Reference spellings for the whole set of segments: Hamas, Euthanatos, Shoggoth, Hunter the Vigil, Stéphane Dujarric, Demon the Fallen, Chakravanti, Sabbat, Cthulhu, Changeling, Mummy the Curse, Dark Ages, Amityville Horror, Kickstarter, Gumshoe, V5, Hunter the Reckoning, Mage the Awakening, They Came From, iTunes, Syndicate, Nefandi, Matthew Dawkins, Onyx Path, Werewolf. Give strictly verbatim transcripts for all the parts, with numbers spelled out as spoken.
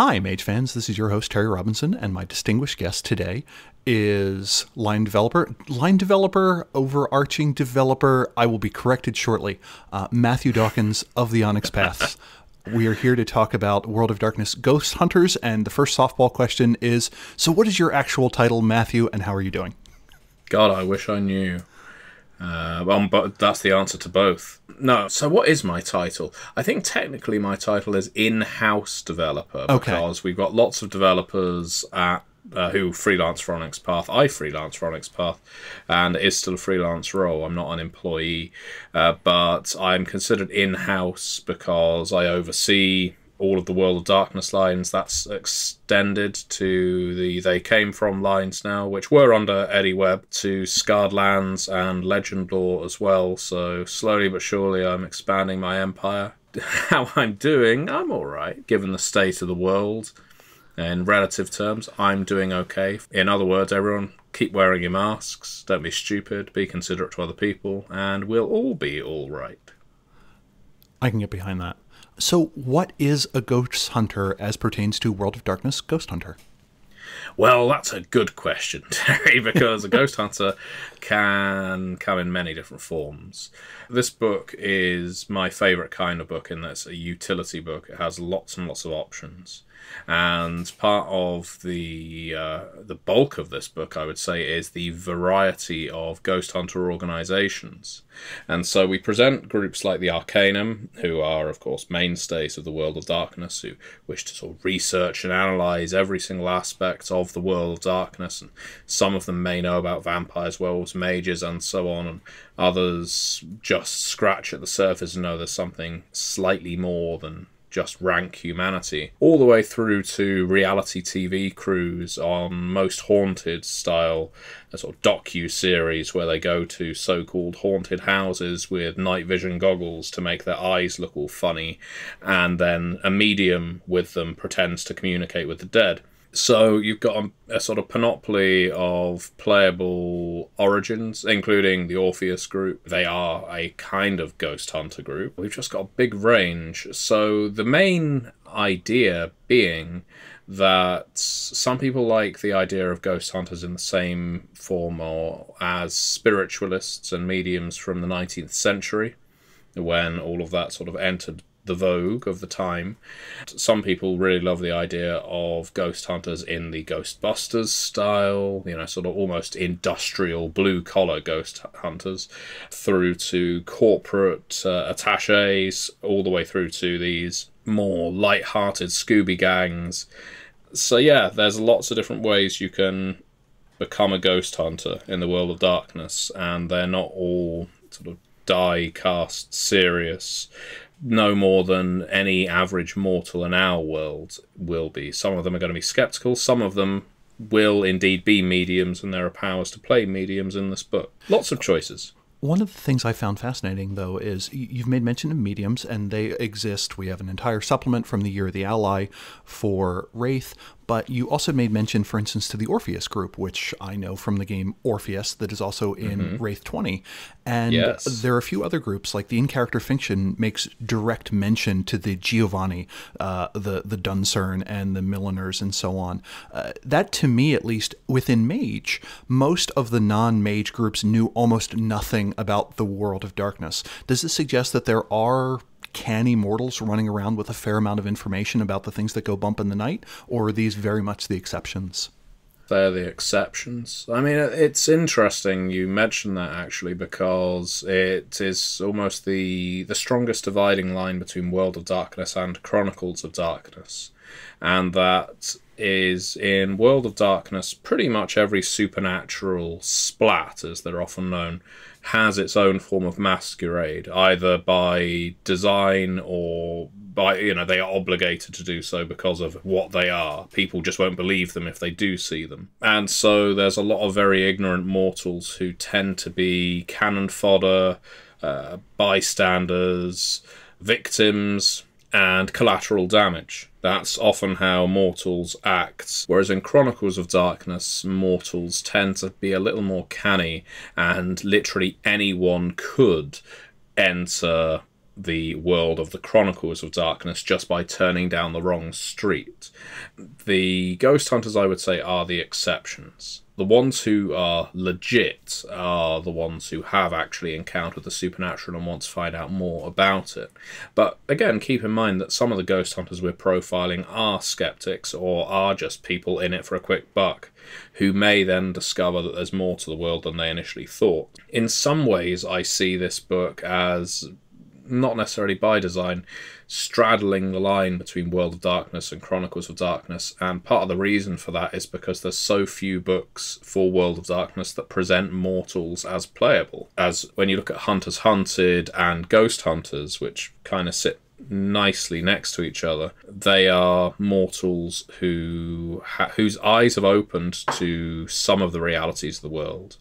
Hi, Mage fans. This is your host, Terry Robinson, and my distinguished guest today is line developer, line developer, overarching developer, I will be corrected shortly, uh, Matthew Dawkins of the Onyx Path. We are here to talk about World of Darkness Ghost Hunters, and the first softball question is, so what is your actual title, Matthew, and how are you doing? God, I wish I knew. Uh, well, but that's the answer to both. No, so what is my title? I think technically my title is in-house developer, because okay. We've got lots of developers at uh, who freelance for Onyx Path. I freelance for Onyx Path, and it is still a freelance role. I'm not an employee, uh, but I'm considered in-house because I oversee all of the World of Darkness lines. That's extended to the They Came From lines now, which were under Eddie Webb, to Scarred Lands and Legend Lore as well. So slowly but surely I'm expanding my empire. How I'm doing, I'm all right. Given the state of the world, in relative terms, I'm doing okay. In other words, everyone, keep wearing your masks, don't be stupid, be considerate to other people, and we'll all be all right. I can get behind that. So what is a ghost hunter as pertains to World of Darkness Ghost Hunter? Well, that's a good question, Terry, because a ghost hunter can come in many different forms. This book is my favourite kind of book in that it's a utility book. It has lots and lots of options. And part of the uh, the bulk of this book, I would say, is the variety of ghost hunter organisations. And so we present groups like the Arcanum, who are, of course, mainstays of the World of Darkness, who wish to sort of research and analyse every single aspect of the World of Darkness. And some of them may know about vampires, werewolves, mages, and so on. And others just scratch at the surface and know there's something slightly more than just rank humanity, all the way through to reality T V crews on Most Haunted style, a sort of docu-series where they go to so-called haunted houses with night vision goggles to make their eyes look all funny, and then a medium with them pretends to communicate with the dead. So you've got a, a sort of panoply of playable origins, including the Orpheus group. They are a kind of ghost hunter group. We've just got a big range. So the main idea being that some people like the idea of ghost hunters in the same form or as spiritualists and mediums from the nineteenth century, when all of that sort of entered the vogue of the time. Some people really love the idea of ghost hunters in the Ghostbusters style, you know, sort of almost industrial blue-collar ghost hunters, through to corporate uh, attachés, all the way through to these more light-hearted Scooby gangs. So yeah, there's lots of different ways you can become a ghost hunter in the World of Darkness, and they're not all sort of die-cast serious, no more than any average mortal in our world will be. Some of them are going to be sceptical, some of them will indeed be mediums, and there are powers to play mediums in this book. Lots of choices. One of the things I found fascinating, though, is you've made mention of mediums, and they exist. We have an entire supplement from the Year of the Ally for Wraith, but you also made mention, for instance, to the Orpheus group, which I know from the game Orpheus that is also in mm-hmm. Wraith twenty. And yes, there are a few other groups, like the in-character fiction makes direct mention to the Giovanni, uh, the, the Duncern, and the Milliners, and so on. Uh, that, to me, at least, within Mage, most of the non-Mage groups knew almost nothing about the World of Darkness. Does this suggest that there are canny mortals running around with a fair amount of information about the things that go bump in the night, or are these very much the exceptions? They're the exceptions. I mean, it's interesting you mention that, actually, because it is almost the, the strongest dividing line between World of Darkness and Chronicles of Darkness, and that is in World of Darkness, pretty much every supernatural splat, as they're often known, has its own form of masquerade, either by design or by, you know, they are obligated to do so because of what they are. People just won't believe them if they do see them. And so there's a lot of very ignorant mortals who tend to be cannon fodder, uh, bystanders, victims, and collateral damage. That's often how mortals act, whereas in Chronicles of Darkness, mortals tend to be a little more canny, and literally anyone could enter the world of the Chronicles of Darkness just by turning down the wrong street. The Ghost Hunters, I would say, are the exceptions. The ones who are legit are the ones who have actually encountered the supernatural and want to find out more about it. But again, keep in mind that some of the Ghost Hunters we're profiling are skeptics or are just people in it for a quick buck, who may then discover that there's more to the world than they initially thought. In some ways, I see this book as, not necessarily by design, straddling the line between World of Darkness and Chronicles of Darkness, and part of the reason for that is because there's so few books for World of Darkness that present mortals as playable. As when you look at Hunters Hunted and Ghost Hunters, which kind of sit nicely next to each other, they are mortals who ha whose eyes have opened to some of the realities of the world,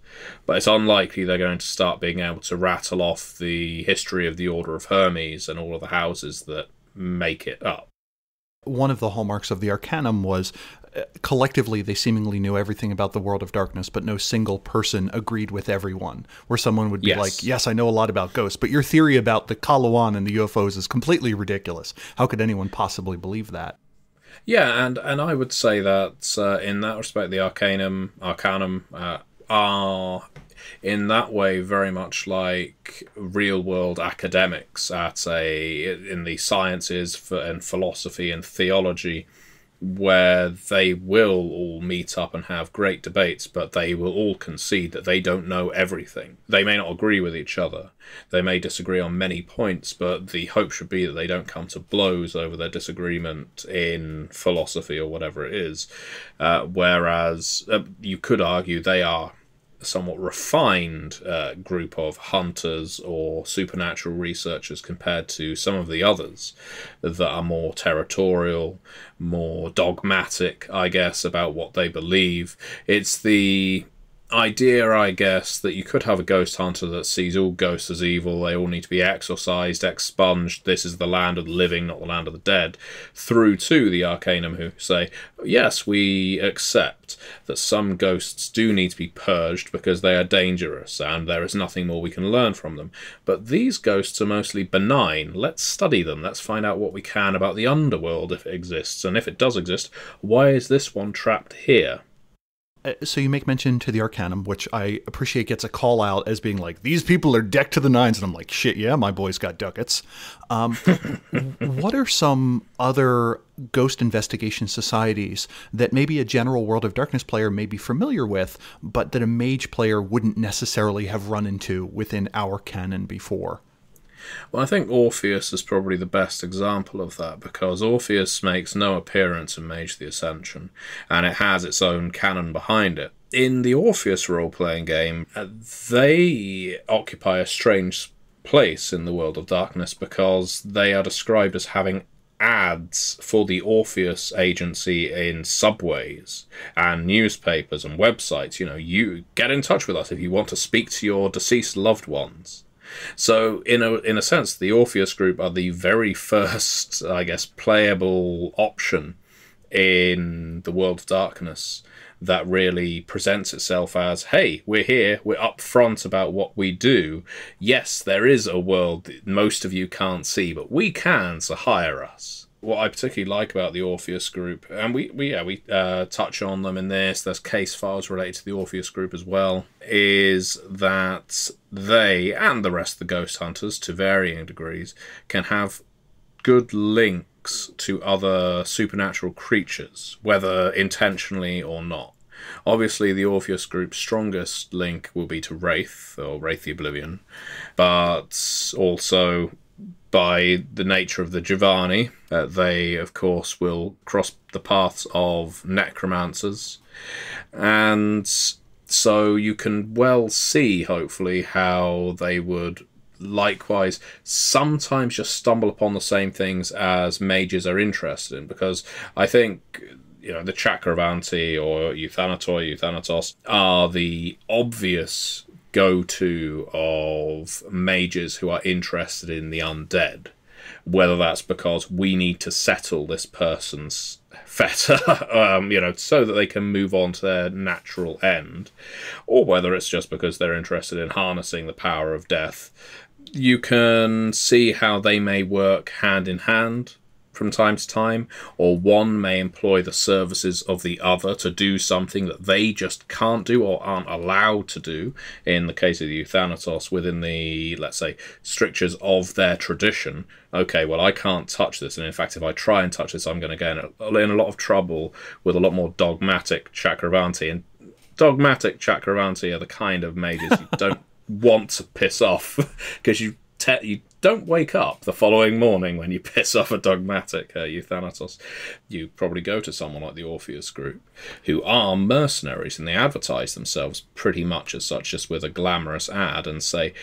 but it's unlikely they're going to start being able to rattle off the history of the Order of Hermes and all of the houses that make it up. One of the hallmarks of the Arcanum was uh, collectively they seemingly knew everything about the World of Darkness, but no single person agreed with everyone, where someone would be yes. like, yes, I know a lot about ghosts, but your theory about the Kalawan and the U F Os is completely ridiculous. How could anyone possibly believe that? Yeah, and, and I would say that uh, in that respect, the Arcanum, Arcanum uh, are in that way very much like real world academics at a in the sciences and philosophy and theology, where they will all meet up and have great debates, but they will all concede that they don't know everything. They may not agree with each other, they may disagree on many points, but the hope should be that they don't come to blows over their disagreement in philosophy or whatever it is, uh, whereas uh, you could argue they are somewhat refined uh, group of hunters or supernatural researchers compared to some of the others that are more territorial, more dogmatic, I guess, about what they believe. It's the idea, I guess, that you could have a ghost hunter that sees all ghosts as evil, they all need to be exorcised, expunged, this is the land of the living, not the land of the dead, through to the Arcanum, who say, yes, we accept that some ghosts do need to be purged because they are dangerous and there is nothing more we can learn from them, but these ghosts are mostly benign, let's study them, let's find out what we can about the underworld if it exists, and if it does exist, why is this one trapped here? So you make mention to the Arcanum, which I appreciate gets a call out as being like, these people are decked to the nines. And I'm like, shit, yeah, my boy's got ducats. Um, what are some other ghost investigation societies that maybe a general World of Darkness player may be familiar with, but that a mage player wouldn't necessarily have run into within our canon before? Well, I think Orpheus is probably the best example of that, because Orpheus makes no appearance in Mage the Ascension, and it has its own canon behind it. In the Orpheus role-playing game, they occupy a strange place in the World of Darkness because they are described as having ads for the Orpheus agency in subways and newspapers and websites. You know, you get in touch with us if you want to speak to your deceased loved ones. So, in a, in a sense, the Orpheus group are the very first, I guess, playable option in the World of Darkness that really presents itself as, hey, we're here, we're upfront about what we do. Yes, there is a world that most of you can't see, but we can, so hire us. What I particularly like about the Orpheus group, and we, we, yeah, we uh, touch on them in this, there's case files related to the Orpheus group as well, is that they, and the rest of the Ghost Hunters, to varying degrees, can have good links to other supernatural creatures, whether intentionally or not. Obviously, the Orpheus group's strongest link will be to Wraith, or Wraith the Oblivion, but also, by the nature of the Giovanni, uh, they, of course, will cross the paths of necromancers. And so you can well see, hopefully, how they would likewise sometimes just stumble upon the same things as mages are interested in. Because I think, you know, the Chakravanti or Euthanatos, Euthanatos are the obvious go-to of mages who are interested in the undead, whether that's because we need to settle this person's fetter, um, you know, so that they can move on to their natural end, or whether it's just because they're interested in harnessing the power of death you can see how they may work hand in hand from time to time, or one may employ the services of the other to do something that they just can't do or aren't allowed to do, in the case of the Euthanatos, within the, let's say, strictures of their tradition. Okay, well, I can't touch this, and in fact, if I try and touch this, I'm going to go in a, in a lot of trouble with a lot more dogmatic Chakravanti, and dogmatic Chakravanti are the kind of mages you don't want to piss off, because you te you don't wake up the following morning when you piss off a dogmatic uh, Euthanatos. You probably go to someone like the Orpheus group, who are mercenaries, and they advertise themselves pretty much as such, just with a glamorous ad, and say,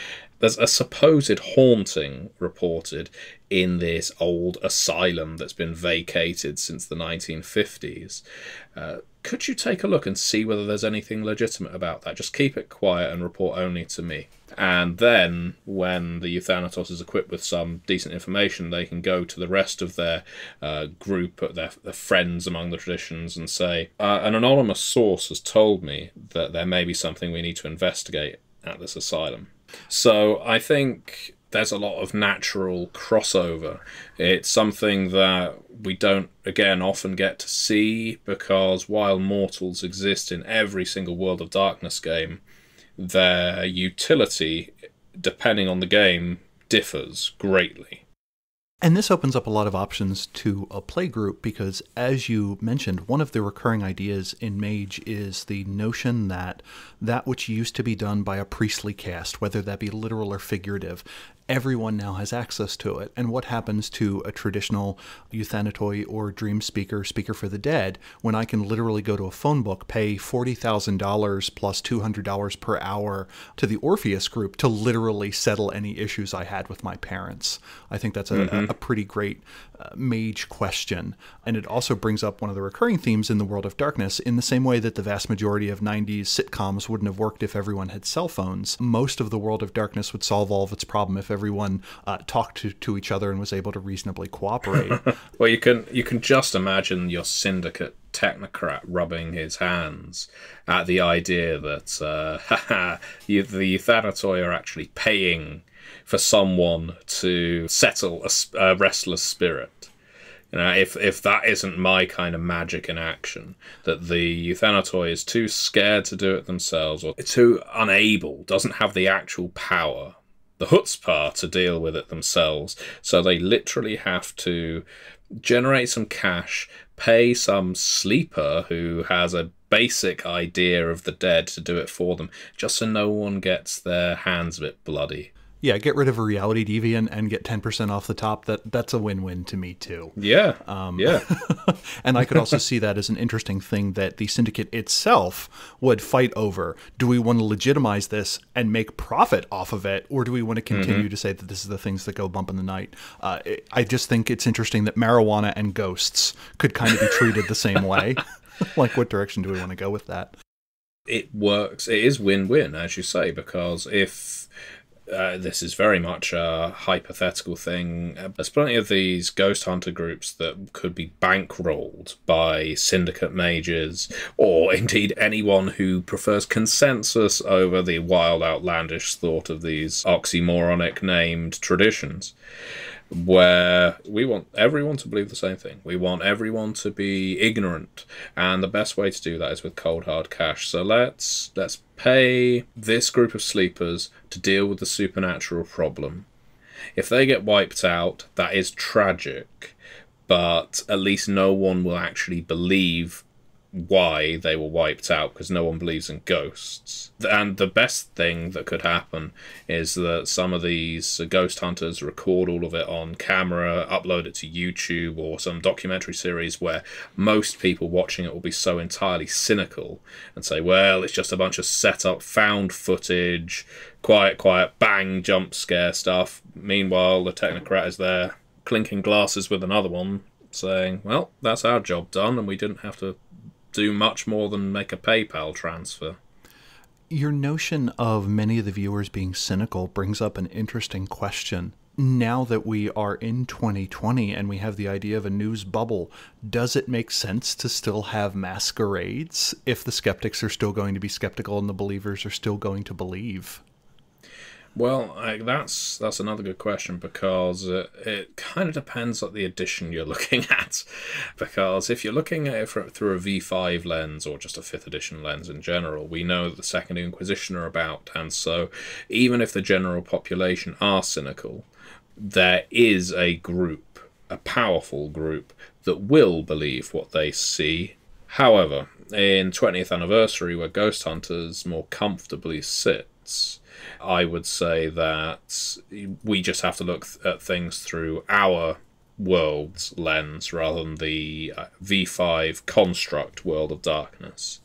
there's a supposed haunting reported in this old asylum that's been vacated since the nineteen fifties. Uh, could you take a look and see whether there's anything legitimate about that? Just keep it quiet and report only to me. And then when the Euthanatos is equipped with some decent information, they can go to the rest of their uh, group, their, their friends among the traditions, and say, uh, an anonymous source has told me that there may be something we need to investigate at this asylum. So I think there's a lot of natural crossover. It's something that we don't, again, often get to see, because while mortals exist in every single World of Darkness game, their utility, depending on the game, differs greatly. And this opens up a lot of options to a playgroup, because, as you mentioned, one of the recurring ideas in Mage is the notion that that which used to be done by a priestly caste, whether that be literal or figurative, everyone now has access to it. And what happens to a traditional euthanatoi or dream speaker, speaker for the dead, when I can literally go to a phone book, pay forty thousand dollars plus two hundred dollars per hour to the Orpheus group to literally settle any issues I had with my parents? I think that's a, mm-hmm. a, a pretty great uh, Mage question. And it also brings up one of the recurring themes in the World of Darkness. In the same way that the vast majority of nineties sitcoms wouldn't have worked if everyone had cell phones, most of the World of Darkness would solve all of its problem if everyone uh, talked to, to each other and was able to reasonably cooperate. Well, you can you can just imagine your syndicate technocrat rubbing his hands at the idea that uh, haha, you, the Euthanatoi are actually paying for someone to settle a, a restless spirit. You know, if if that isn't my kind of magic in action, that the Euthanatoi is too scared to do it themselves, or too unable, doesn't have the actual power, the chutzpah to deal with it themselves, so they literally have to generate some cash, pay some sleeper who has a basic idea of the dead to do it for them, just so no one gets their hands a bit bloody. Yeah, get rid of a reality deviant and get ten percent off the top. That That's a win-win to me, too. Yeah, um, yeah. And I could also see that as an interesting thing that the Syndicate itself would fight over. Do we want to legitimize this and make profit off of it, or do we want to continue mm-hmm. to say that this is the things that go bump in the night? Uh, it, I just think it's interesting that marijuana and ghosts could kind of be treated the same way. Like, what direction do we want to go with that? It works. It is win-win, as you say, because if... Uh, this is very much a hypothetical thing. There's plenty of these ghost hunter groups that could be bankrolled by syndicate mages, or indeed anyone who prefers consensus over the wild, outlandish thought of these oxymoronic named traditions, where we want everyone to believe the same thing. We want everyone to be ignorant, and the best way to do that is with cold hard cash. So let's let's pay this group of sleepers to deal with the supernatural problem. If they get wiped out, that is tragic, but at least no one will actually believe why they were wiped out, because no one believes in ghosts. And the best thing that could happen is that some of these ghost hunters record all of it on camera, upload it to YouTube or some documentary series, where most people watching it will be so entirely cynical and say, well, it's just a bunch of set up found footage, quiet quiet bang jump scare stuff. Meanwhile, the technocrat is there clinking glasses with another one, saying, well, that's our job done, and we didn't have to do much more than make a PayPal transfer. Your notion of many of the viewers being cynical brings up an interesting question. Now that we are in twenty twenty and we have the idea of a news bubble, does it make sense to still have masquerades if the skeptics are still going to be skeptical and the believers are still going to believe? Well, I, that's that's another good question, because uh, it kind of depends on the edition you're looking at. Because if you're looking at it for, through a V five lens or just a fifth edition lens in general, we know that the Second Inquisition are about, and so even if the general population are cynical, there is a group, a powerful group, that will believe what they see. However, in twentieth Anniversary, where Ghost Hunters more comfortably sits, I would say that we just have to look th- at things through our world's lens rather than the uh, V five construct World of Darkness.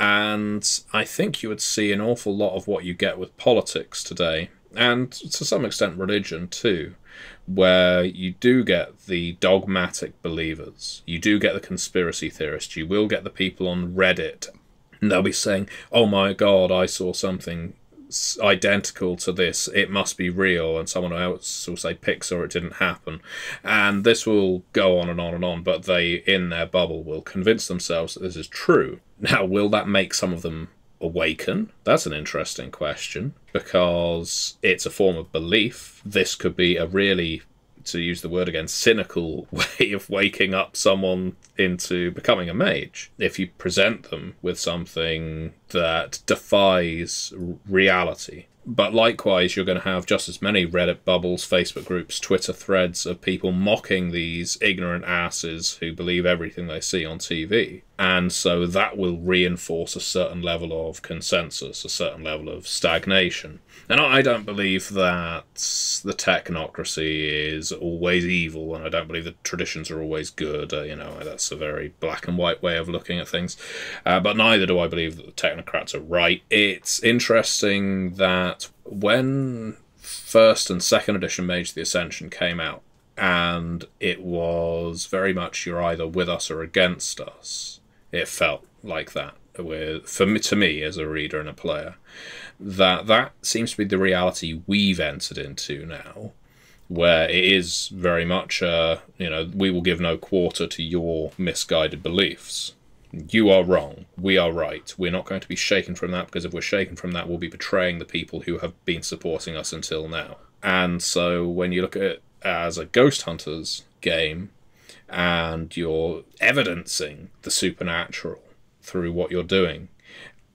And I think you would see an awful lot of what you get with politics today, and to some extent religion too, where you do get the dogmatic believers, you do get the conspiracy theorists, you will get the people on Reddit, and they'll be saying, oh my god, I saw something identical to this, it must be real, and someone else will say Pixar, or it didn't happen, and this will go on and on and on, but they, in their bubble, will convince themselves that this is true. Now, will that make some of them awaken? That's an interesting question, because it's a form of belief. This could be a really, to use the word again, cynical way of waking up someone into becoming a mage. If you present them with something that defies reality. But likewise, you're going to have just as many Reddit bubbles, Facebook groups, Twitter threads of people mocking these ignorant asses who believe everything they see on T V. And so that will reinforce a certain level of consensus, a certain level of stagnation. And I don't believe that the technocracy is always evil, and I don't believe the traditions are always good. Uh, you know, that's a very black and white way of looking at things. Uh, but neither do I believe that the technocrats are right. It's interesting that when first and second edition Mage the Ascension came out, and it was very much you're either with us or against us, it felt like that with, for me, to me as a reader and a player, that that seems to be the reality we've entered into now, where it is very much uh, you know, we will give no quarter to your misguided beliefs. You are wrong, we are right, we're not going to be shaken from that, because if we're shaken from that, we'll be betraying the people who have been supporting us until now. And so when you look at it as a Ghost Hunters game, and you're evidencing the supernatural through what you're doing,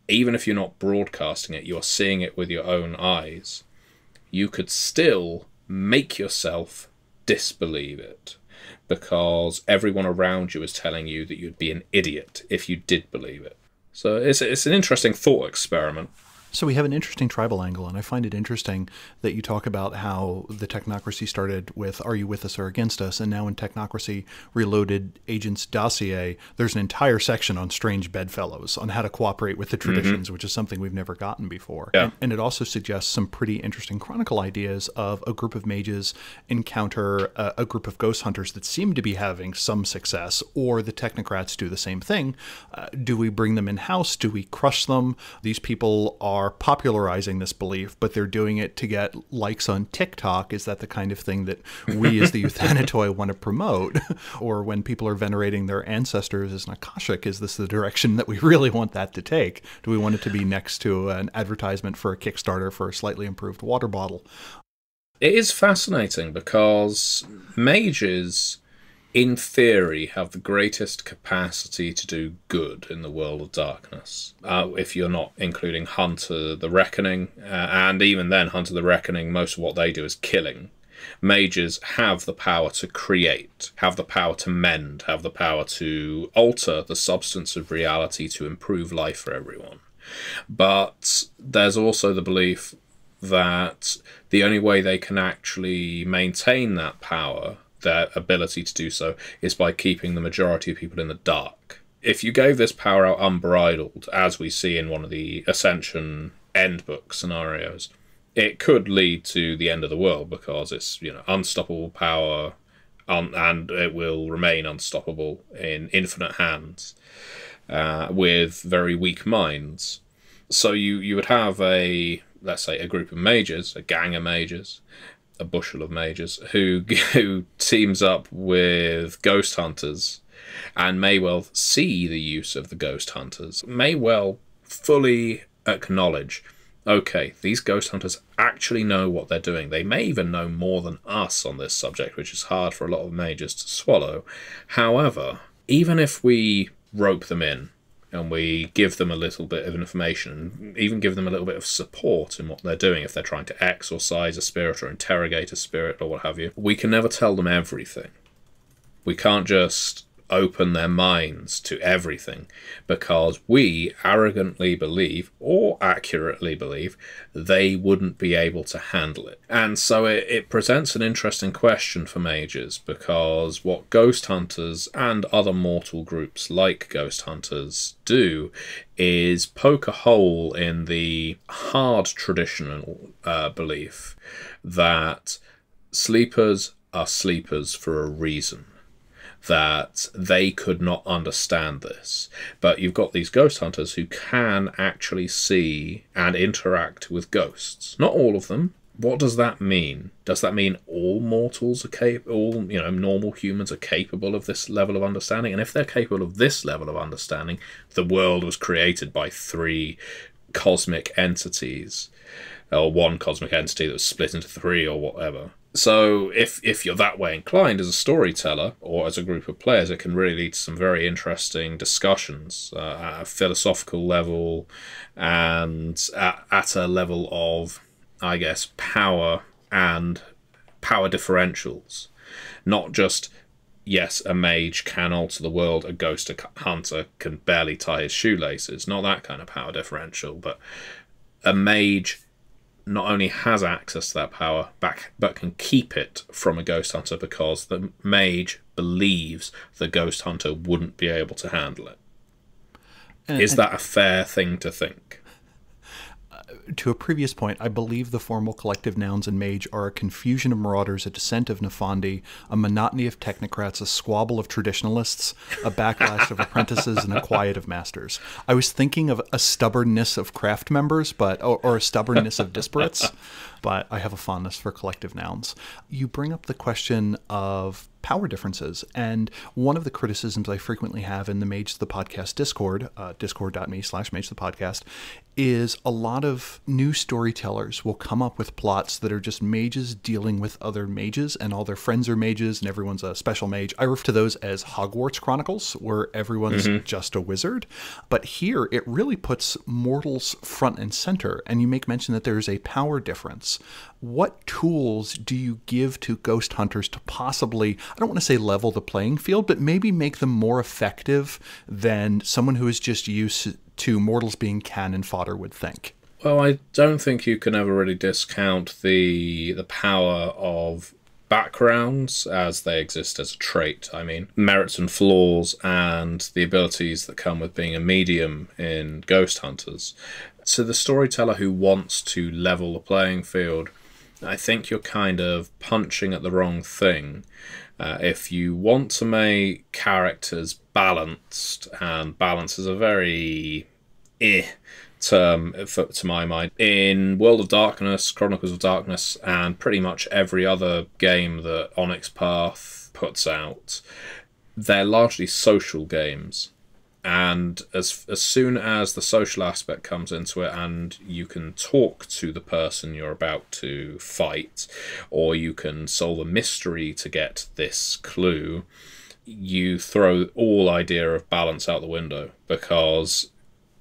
even if you're not broadcasting it, you're seeing it with your own eyes, you could still make yourself disbelieve it, because everyone around you is telling you that you'd be an idiot if you did believe it. So it's, it's an interesting thought experiment. So we have an interesting tribal angle, and I find it interesting that you talk about how the technocracy started with are you with us or against us, and now in Technocracy Reloaded Agent's Dossier, there's an entire section on strange bedfellows, on how to cooperate with the traditions, mm-hmm. which is something we've never gotten before. Yeah. And, and it also suggests some pretty interesting chronicle ideas of a group of mages encounter a, a group of ghost hunters that seem to be having some success, or the technocrats do the same thing. Uh, do we bring them in-house? Do we crush them? These people are are popularizing this belief, but they're doing it to get likes on TikTok. Is that the kind of thing that we as the Euthanatoi want to promote? Or when people are venerating their ancestors as an Akashic, is this the direction that we really want that to take? Do we want it to be next to an advertisement for a Kickstarter for a slightly improved water bottle? It is fascinating, because mages, in theory, have the greatest capacity to do good in the World of Darkness. Uh, if you're not including Hunter the Reckoning, uh, and even then, Hunter the Reckoning, most of what they do is killing. Mages have the power to create, have the power to mend, have the power to alter the substance of reality to improve life for everyone. But there's also the belief that the only way they can actually maintain that power, their ability to do so, is by keeping the majority of people in the dark. If you gave this power out unbridled, as we see in one of the Ascension end book scenarios, it could lead to the end of the world, because it's, you know, unstoppable power, un and it will remain unstoppable in infinite hands, uh, with very weak minds. So you, you would have a, let's say, a group of mages, a gang of mages, a bushel of mages who, who teams up with ghost hunters, and may well see the use of the ghost hunters, may well fully acknowledge okay, these ghost hunters actually know what they're doing. They may even know more than us on this subject, which is hard for a lot of mages to swallow. However, even if we rope them in and we give them a little bit of information, even give them a little bit of support in what they're doing, if they're trying to exorcise a spirit or interrogate a spirit or what have you, we can never tell them everything. We can't just open their minds to everything, because we arrogantly believe, or accurately believe, they wouldn't be able to handle it. And so it, it presents an interesting question for mages, because what ghost hunters and other mortal groups like ghost hunters do is poke a hole in the hard traditional uh, belief that sleepers are sleepers for a reason, that they could not understand this. But you've got these ghost hunters who can actually see and interact with ghosts. Not all of them. What does that mean? Does that mean all mortals are capable, all, you know, normal humans are capable of this level of understanding? And if they're capable of this level of understanding, the world was created by three cosmic entities, or one cosmic entity that was split into three or whatever. So if, if you're that way inclined as a storyteller or as a group of players, it can really lead to some very interesting discussions uh, at a philosophical level and at, at a level of, I guess, power and power differentials. Not just, yes, a mage can alter the world, a ghost hunter can barely tie his shoelaces. Not that kind of power differential, but a mage not only has access to that power, back, but can keep it from a ghost hunter because the mage believes the ghost hunter wouldn't be able to handle it. And, Is and, that a fair thing to think? Uh, to a previous point, I believe the formal collective nouns in Mage are a confusion of marauders, a descent of Nefandi, a monotony of technocrats, a squabble of traditionalists, a backlash of apprentices, and a quiet of masters. I was thinking of a stubbornness of craft members, but or, or a stubbornness of disparates, but I have a fondness for collective nouns. You bring up the question of power differences, and one of the criticisms I frequently have in the Mage the Podcast Discord, uh, discord dot me slash mage the podcast, is a lot of new storytellers will come up with plots that are just mages dealing with other mages, and all their friends are mages, and everyone's a special mage. I refer to those as Hogwarts Chronicles, where everyone's mm-hmm. just a wizard. But here, it really puts mortals front and center, and you make mention that there's a power difference. What tools do you give to ghost hunters to possibly, I don't want to say level the playing field, but maybe make them more effective than someone who is just used to mortals being cannon fodder would think? Well, I don't think you can ever really discount the the power of backgrounds as they exist as a trait. I mean, merits and flaws and the abilities that come with being a medium in ghost hunters. So the storyteller who wants to level the playing field, I think you're kind of punching at the wrong thing. Uh, if you want to make characters balanced, and balance is a very eh term for, to my mind, in World of Darkness, Chronicles of Darkness, and pretty much every other game that Onyx Path puts out, they're largely social games. And as as soon as the social aspect comes into it and you can talk to the person you're about to fight, or you can solve a mystery to get this clue, you throw all idea of balance out the window, because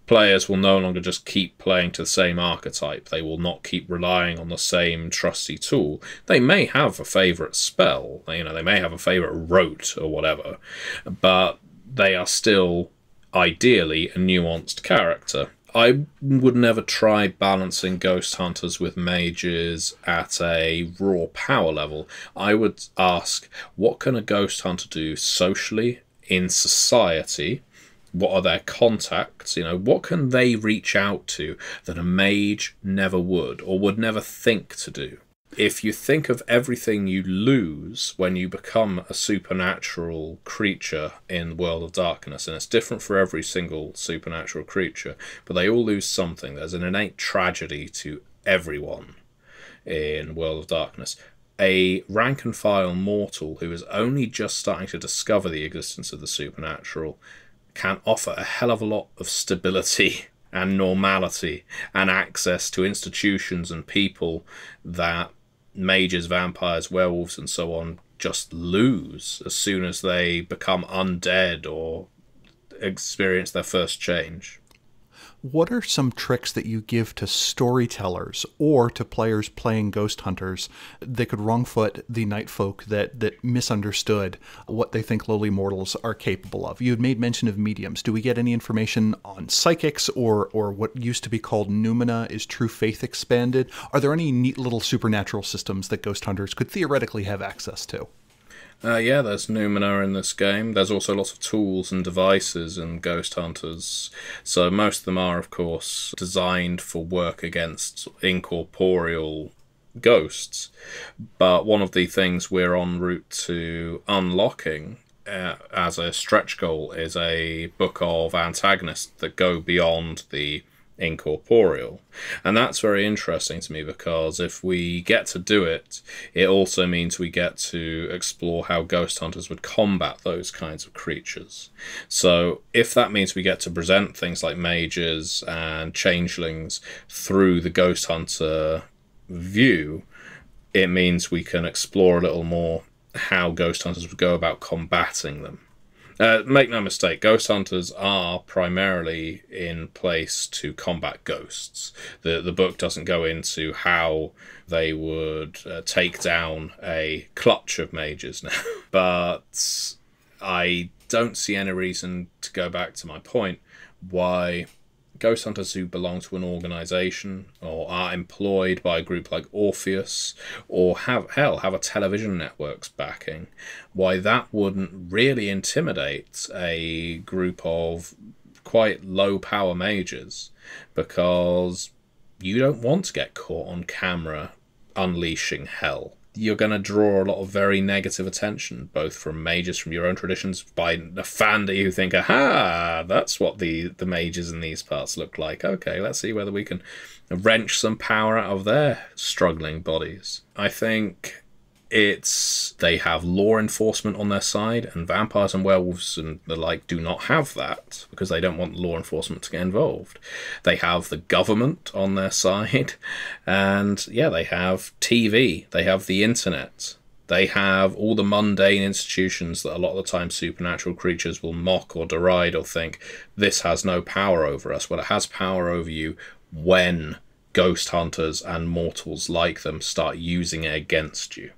players will no longer just keep playing to the same archetype. They will not keep relying on the same trusty tool. They may have a favourite spell, you know, they may have a favourite rote or whatever, but they are still ideally a nuanced character. I would never try balancing ghost hunters with mages at a raw power level. I would ask, what can a ghost hunter do socially, in society? What are their contacts? You know, what can they reach out to that a mage never would, or would never think to do? If you think of everything you lose when you become a supernatural creature in the World of Darkness, and it's different for every single supernatural creature, but they all lose something. There's an innate tragedy to everyone in World of Darkness. A rank-and-file mortal who is only just starting to discover the existence of the supernatural can offer a hell of a lot of stability and normality and access to institutions and people that mages, vampires, werewolves and so on just lose as soon as they become undead or experience their first change. What are some tricks that you give to storytellers or to players playing Ghost Hunters that could wrongfoot the Nightfolk that, that misunderstood what they think lowly mortals are capable of? You had made mention of mediums. Do we get any information on psychics or, or what used to be called noumena? Is true faith expanded? Are there any neat little supernatural systems that Ghost Hunters could theoretically have access to? Uh, yeah, there's noumena in this game. There's also lots of tools and devices in Ghost Hunters. So most of them are, of course, designed for work against incorporeal ghosts. But one of the things we're en route to unlocking uh, as a stretch goal is a book of antagonists that go beyond the incorporeal. And that's very interesting to me, because if we get to do it, it also means we get to explore how Ghost Hunters would combat those kinds of creatures. So if that means we get to present things like mages and changelings through the Ghost Hunter view, it means we can explore a little more how Ghost Hunters would go about combating them. Uh, make no mistake, Ghost Hunters are primarily in place to combat ghosts. The, the book doesn't go into how they would uh, take down a clutch of mages now. But I don't see any reason, to go back to my point, why Ghost Hunters who belong to an organisation or are employed by a group like Orpheus or have, hell, have a television network's backing, why that wouldn't really intimidate a group of quite low-power mages, because you don't want to get caught on camera unleashing hell. You're going to draw a lot of very negative attention, both from mages from your own traditions, by Nefandi, who think, aha, that's what the, the mages in these parts look like. Okay, let's see whether we can wrench some power out of their struggling bodies. I think it's they have law enforcement on their side, and vampires and werewolves and the like do not have that, because they don't want law enforcement to get involved. They have the government on their side, and yeah, they have T V, they have the internet, they have all the mundane institutions that a lot of the time supernatural creatures will mock or deride or think, this has no power over us. Well, it has power over you when Ghost Hunters and mortals like them start using it against you.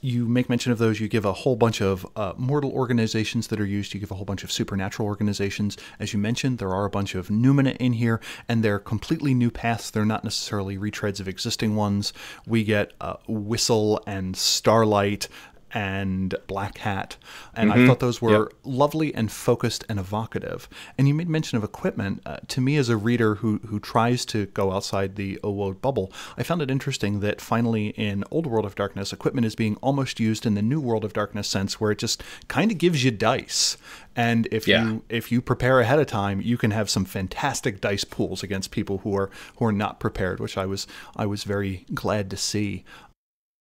You make mention of those. You give a whole bunch of uh, mortal organizations that are used. You give a whole bunch of supernatural organizations. As you mentioned, there are a bunch of noumena in here, and they're completely new paths. They're not necessarily retreads of existing ones. We get uh, Whistle and Starlight and Black Hat, and mm-hmm. I thought those were yep. lovely and focused and evocative. And you made mention of equipment. Uh, to me, as a reader who who tries to go outside the O W O D bubble, I found it interesting that finally in Old World of Darkness, equipment is being almost used in the New World of Darkness sense, where it just kind of gives you dice. And if yeah. you if you prepare ahead of time, you can have some fantastic dice pools against people who are who are not prepared, which I was I was very glad to see.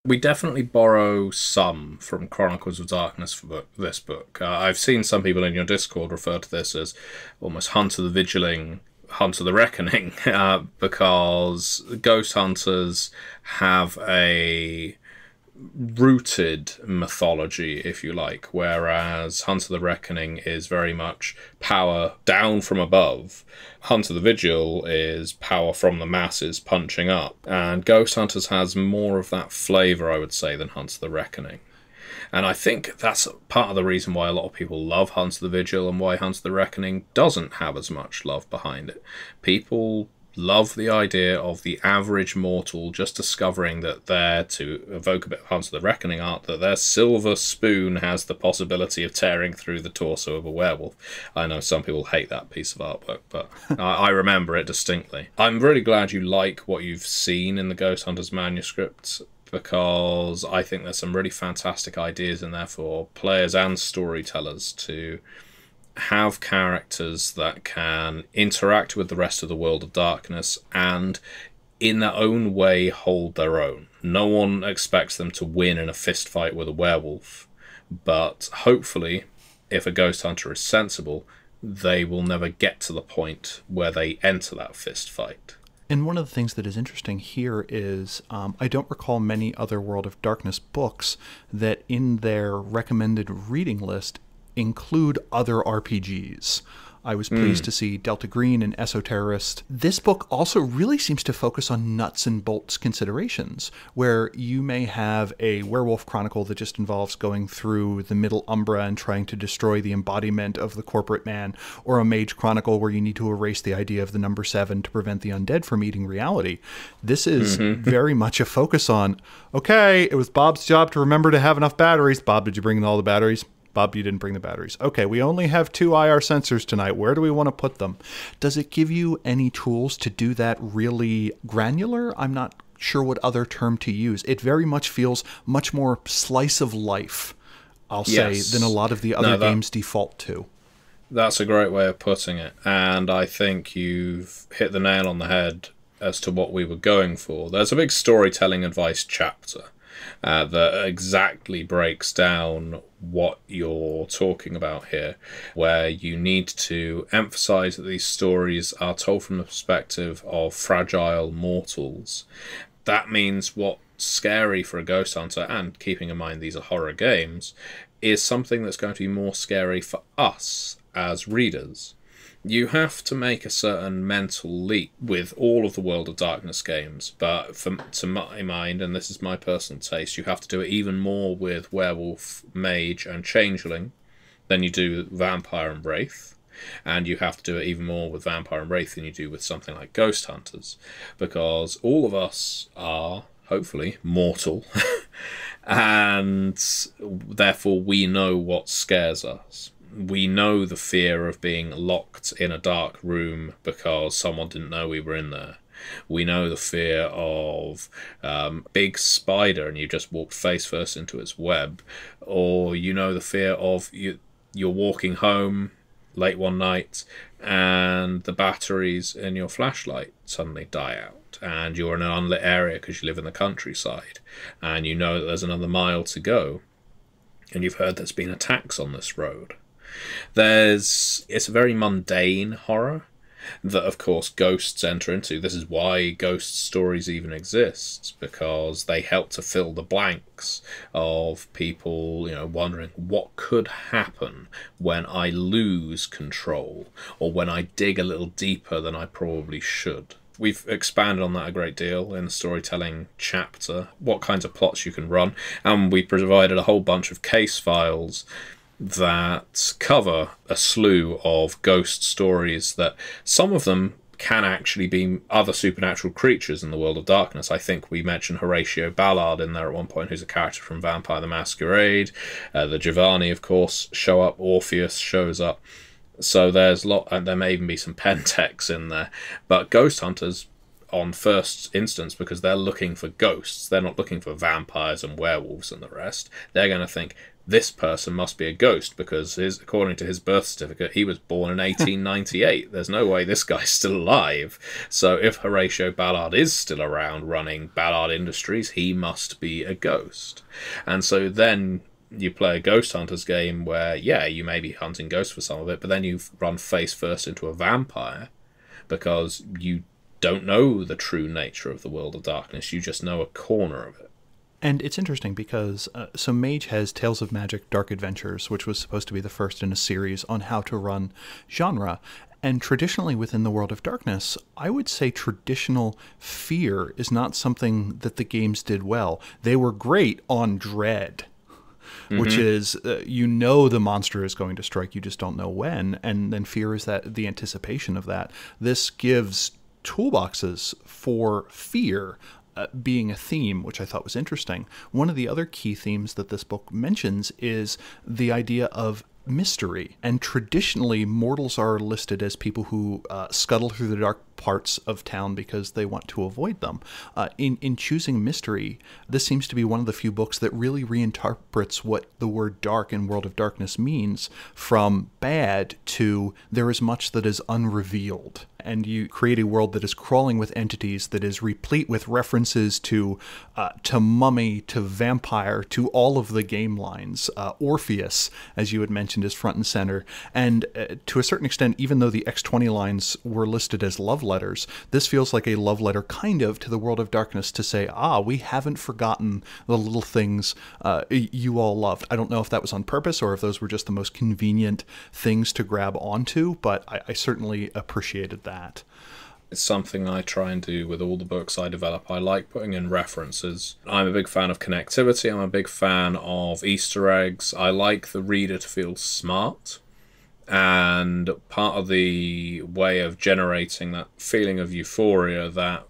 We definitely borrow some from Chronicles of Darkness for book, this book. Uh, I've seen some people in your Discord refer to this as almost Hunter the Vigiling, Hunter the Reckoning, uh, because Ghost Hunters have a rooted mythology, if you like, whereas Hunter the Reckoning is very much power down from above. Hunter the Vigil is power from the masses punching up, and Ghost Hunters has more of that flavour, I would say, than Hunter the Reckoning. And I think that's part of the reason why a lot of people love Hunter the Vigil and why Hunter the Reckoning doesn't have as much love behind it. People love the idea of the average mortal just discovering that they're, to evoke a bit of Hunter the Reckoning art, that their silver spoon has the possibility of tearing through the torso of a werewolf. I know some people hate that piece of artwork, but I remember it distinctly. I'm really glad you like what you've seen in the Ghost Hunters manuscripts, because I think there's some really fantastic ideas in there for players and storytellers to have characters that can interact with the rest of the World of Darkness and in their own way hold their own. No one expects them to win in a fist fight with a werewolf, but hopefully, if a Ghost Hunter is sensible, they will never get to the point where they enter that fist fight. And one of the things that is interesting here is um, I don't recall many other World of Darkness books that in their recommended reading list include other R P Gs. I was pleased mm. to see Delta Green and Esoterrorist. This book also really seems to focus on nuts and bolts considerations, where you may have a werewolf chronicle that just involves going through the Middle Umbra and trying to destroy the embodiment of the corporate man, or a mage chronicle where you need to erase the idea of the number seven to prevent the undead from eating reality. This is mm-hmm. very much a focus on, okay, it was Bob's job to remember to have enough batteries. Bob, did you bring in all the batteries? Bob, you didn't bring the batteries. Okay, we only have two I R sensors tonight. Where do we want to put them? Does it give you any tools to do that really granular? I'm not sure what other term to use. It very much feels much more slice of life, I'll yes. say, than a lot of the other no, that, games default to. That's a great way of putting it. And I think you've hit the nail on the head as to what we were going for. There's a big storytelling advice chapter Uh, that exactly breaks down what you're talking about here, where you need to emphasize that these stories are told from the perspective of fragile mortals. That means what's scary for a ghost hunter, and keeping in mind these are horror games, is something that's going to be more scary for us as readers. You have to make a certain mental leap with all of the World of Darkness games, but from, to my mind, and this is my personal taste, you have to do it even more with Werewolf, Mage, and Changeling than you do Vampire and Wraith, and you have to do it even more with Vampire and Wraith than you do with something like Ghost Hunters, because all of us are, hopefully, mortal, and therefore we know what scares us. We know the fear of being locked in a dark room because someone didn't know we were in there. We know the fear of um, big spider and you just walked face first into its web. Or you know the fear of you, you're walking home late one night and the batteries in your flashlight suddenly die out. And you're in an unlit area because you live in the countryside. And you know that there's another mile to go. And you've heard there's been attacks on this road. There's it's a very mundane horror that, of course, ghosts enter into. This is why ghost stories even exist, because they help to fill the blanks of people, you know, wondering what could happen when I lose control or when I dig a little deeper than I probably should. We've expanded on that a great deal in the storytelling chapter, what kinds of plots you can run, and we provided a whole bunch of case files that cover a slew of ghost stories that some of them can actually be other supernatural creatures in the World of Darkness. I think we mentioned Horatio Ballard in there at one point, who's a character from Vampire the Masquerade. Uh, the Giovanni, of course, show up. Orpheus shows up. So there's a lot, and there may even be some Pentex in there. But Ghost Hunters, on first instance, because they're looking for ghosts, they're not looking for vampires and werewolves and the rest. They're going to think, this person must be a ghost because, his, according to his birth certificate, he was born in eighteen ninety-eight. There's no way this guy's still alive. So if Horatio Ballard is still around running Ballard Industries, he must be a ghost. And so then you play a Ghost Hunters game where, yeah, you may be hunting ghosts for some of it, but then you run face first into a vampire because you don't know the true nature of the World of Darkness. You just know a corner of it. And it's interesting because, uh, so Mage has Tales of Magic Dark Adventures, which was supposed to be the first in a series on how to run genre. And traditionally within the World of Darkness, I would say traditional fear is not something that the games did well. They were great on dread. Mm-hmm. Which is, uh, you know the monster is going to strike, you just don't know when, and then fear is that the anticipation of that. This gives toolboxes for fear uh, being a theme, which I thought was interesting. One of the other key themes that this book mentions is the idea of mystery, and traditionally mortals are listed as people who uh, scuttle through the dark parts of town because they want to avoid them. Uh, in, in choosing mystery, this seems to be one of the few books that really reinterprets what the word dark in World of Darkness means, from bad to there is much that is unrevealed. and you create a world that is crawling with entities, that is replete with references to uh, to mummy, to vampire, to all of the game lines. Uh, Orpheus, as you had mentioned, is front and center. And uh, to a certain extent, even though the X twenty lines were listed as love letters, this feels like a love letter kind of to the World of Darkness to say, ah, we haven't forgotten the little things uh, you all loved. I don't know if that was on purpose or if those were just the most convenient things to grab onto, but I, I certainly appreciated that. It's something I try and do with all the books I develop. I like putting in references. I'm a big fan of connectivity. I'm a big fan of Easter eggs. I like the reader to feel smart. And part of the way of generating that feeling of euphoria that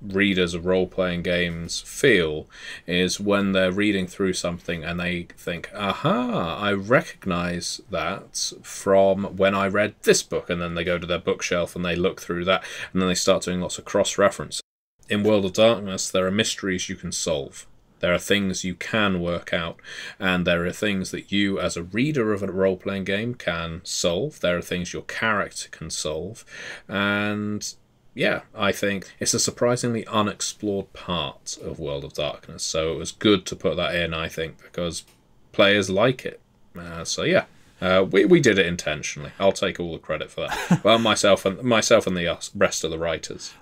readers of role-playing games feel is when they're reading through something and they think, aha, I recognize that from when I read this book, and then they go to their bookshelf and they look through that, and then they start doing lots of cross-reference. In World of Darkness, there are mysteries you can solve. There are things you can work out, and there are things that you as a reader of a role-playing game can solve. There are things your character can solve, and yeah, I think it's a surprisingly unexplored part of World of Darkness, so it was good to put that in, I think, because players like it. Uh, so yeah, uh, we, we did it intentionally. I'll take all the credit for that. Well, myself and, myself and the rest of the writers.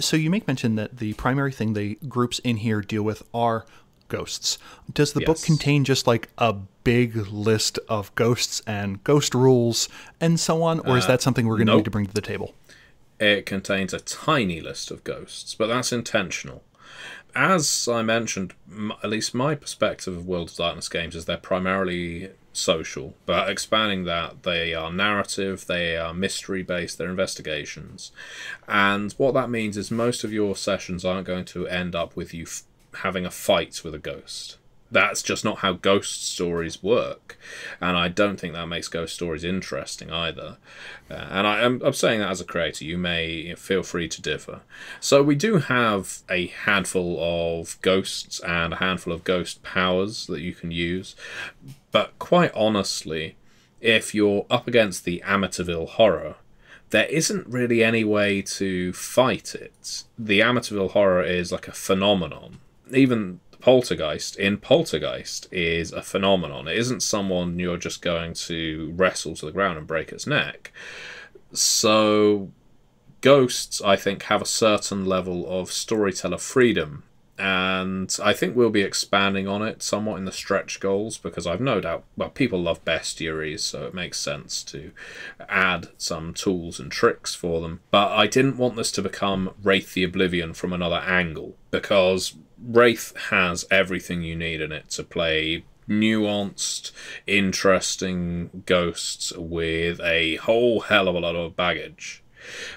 So you make mention that the primary thing the groups in here deal with are ghosts. Does the yes. book contain just like a big list of ghosts and ghost rules and so on, or uh, is that something we're going to nope. need to bring to the table? It contains a tiny list of ghosts, but that's intentional. As I mentioned, m at least my perspective of World of Darkness games is they're primarily social, but expanding that, they are narrative, they are mystery-based, they're investigations. And what that means is most of your sessions aren't going to end up with you f having a fight with a ghost. That's just not how ghost stories work, and I don't think that makes ghost stories interesting either. Uh, and I, I'm, I'm saying that as a creator. You may feel free to differ. So we do have a handful of ghosts and a handful of ghost powers that you can use, but quite honestly, if you're up against the Amityville Horror, there isn't really any way to fight it. The Amityville Horror is like a phenomenon. Even Poltergeist in Poltergeist is a phenomenon. It isn't someone you're just going to wrestle to the ground and break its neck. So ghosts, I think, have a certain level of storyteller freedom, and I think we'll be expanding on it somewhat in the stretch goals, because I've no doubt, well, people love bestiaries, so it makes sense to add some tools and tricks for them. But I didn't want this to become Wraith the Oblivion from another angle, because Wraith has everything you need in it to play nuanced, interesting ghosts with a whole hell of a lot of baggage.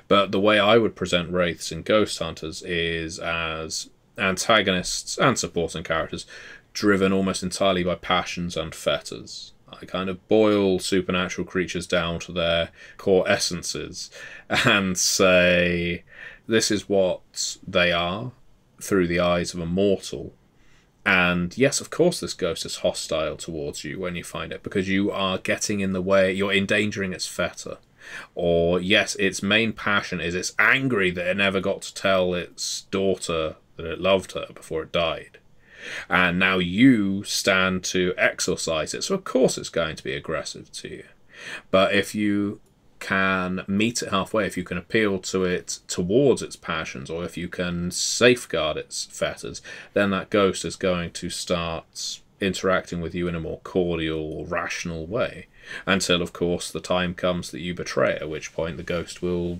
But the way I would present Wraiths in Ghost Hunters is as antagonists and supporting characters driven almost entirely by passions and fetters. I kind of boil supernatural creatures down to their core essences and say this is what they are through the eyes of a mortal. And yes, of course this ghost is hostile towards you when you find it, because you are getting in the way, you're endangering its fetter. Or yes, its main passion is it's angry that it never got to tell its daughter that it loved her before it died. And now you stand to exorcise it, so of course it's going to be aggressive to you. But if you can meet it halfway, if you can appeal to it towards its passions, or if you can safeguard its fetters, then that ghost is going to start interacting with you in a more cordial, rational way, until of course the time comes that you betray it, at which point the ghost will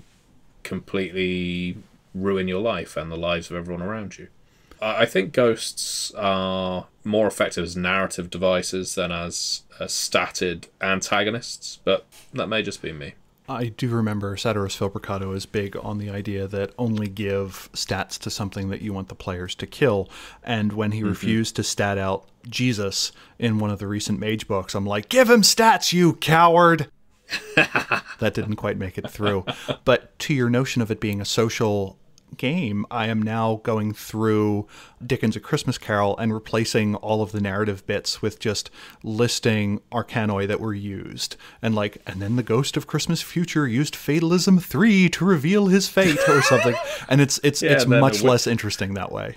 completely ruin your life and the lives of everyone around you. I think ghosts are more effective as narrative devices than as, as statted antagonists, but that may just be me. I do remember Satirus Fabricado is big on the idea that only give stats to something that you want the players to kill. And when he mm-hmm. refused to stat out Jesus in one of the recent Mage books, I'm like, give him stats, you coward! That didn't quite make it through. But to your notion of it being a social game, I am now going through Dickens' A Christmas Carol and replacing all of the narrative bits with just listing arcanoi that were used. And like, and then the Ghost of Christmas Future used Fatalism three to reveal his fate or something. And it's, it's, yeah, it's much it less interesting that way.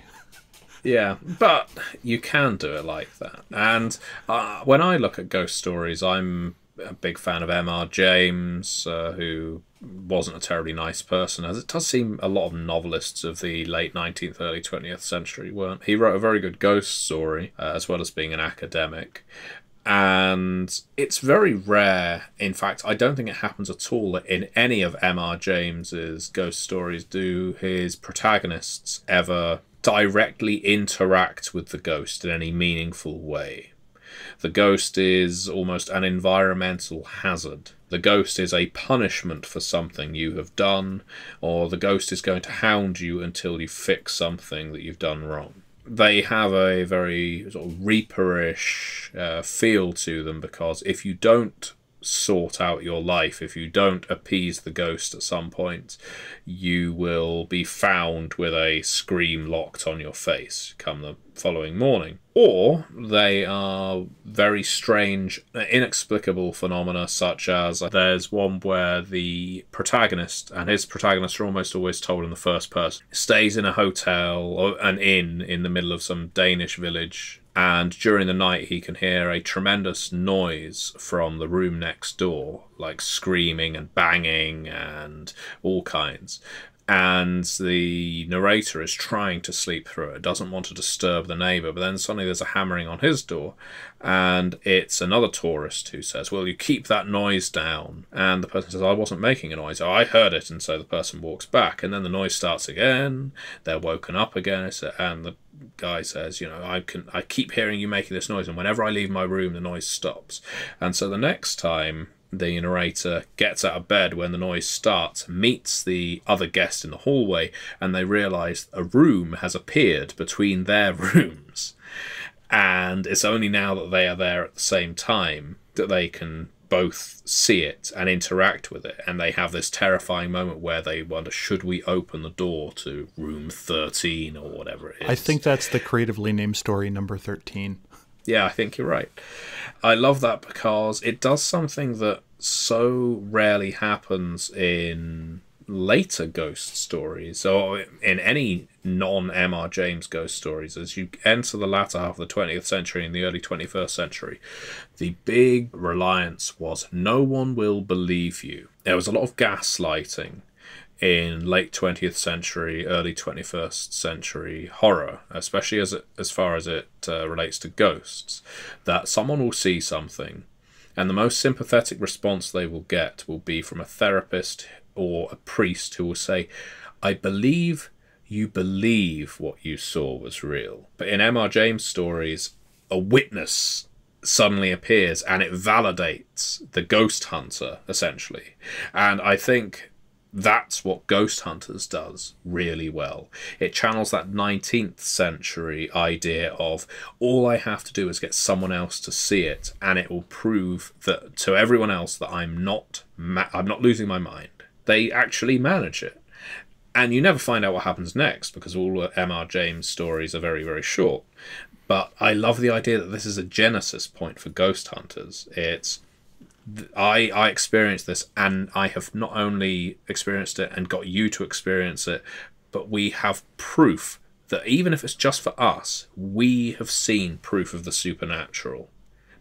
Yeah, but you can do it like that. And uh, when I look at ghost stories, I'm a big fan of M R James, uh, who wasn't a terribly nice person, as it does seem a lot of novelists of the late nineteenth, early twentieth century weren't. He wrote a very good ghost story, uh, as well as being an academic. And it's very rare. In fact, I don't think it happens at all that in any of M R James's ghost stories do his protagonists ever directly interact with the ghost in any meaningful way. The ghost is almost an environmental hazard. The ghost is a punishment for something you have done, or the ghost is going to hound you until you fix something that you've done wrong. They have a very sort of reaperish uh, feel to them, because if you don't sort out your life, if you don't appease the ghost at some point, you will be found with a scream locked on your face come the following morning. Or they are very strange, inexplicable phenomena, such as there's one where the protagonist, and his protagonists are almost always told in the first person, stays in a hotel or an inn in the middle of some Danish village. And during the night, he can hear a tremendous noise from the room next door, like screaming and banging and all kinds. And the narrator is trying to sleep through it, doesn't want to disturb the neighbour, but then suddenly there's a hammering on his door, and it's another tourist who says, well, you keep that noise down. And the person says, I wasn't making a noise, oh, I heard it. And so the person walks back, and then the noise starts again, they're woken up again, and the guy says, you know, I can I keep hearing you making this noise, and whenever I leave my room the noise stops. And so the next time the narrator gets out of bed when the noise starts, meets the other guest in the hallway, and they realise a room has appeared between their rooms, and it's only now that they are there at the same time that they can both see it and interact with it. And they have this terrifying moment where they wonder, should we open the door to room thirteen or whatever it is? I think that's the creatively named story, number thirteen. Yeah, I think you're right. I love that because it does something that so rarely happens in later ghost stories, or in any non-M R James ghost stories. As you enter the latter half of the twentieth century and the early twenty-first century, the big reliance was no one will believe you. There was a lot of gaslighting in late twentieth century, early twenty-first century horror, especially as, it, as far as it uh, relates to ghosts, that someone will see something, and the most sympathetic response they will get will be from a therapist or a priest who will say, I believe you believe what you saw was real. But in M R James stories, a witness suddenly appears and it validates the ghost hunter, essentially. And I think that's what Ghost Hunters does really well. It channels that nineteenth century idea of, all I have to do is get someone else to see it, and it will prove that to everyone else that I'm not ma I'm not losing my mind. They actually manage it. And you never find out what happens next, because all M R James stories are very, very short. But I love the idea that this is a genesis point for Ghost Hunters. It's I, I experienced this, and I have not only experienced it and got you to experience it, but we have proof that even if it's just for us, we have seen proof of the supernatural.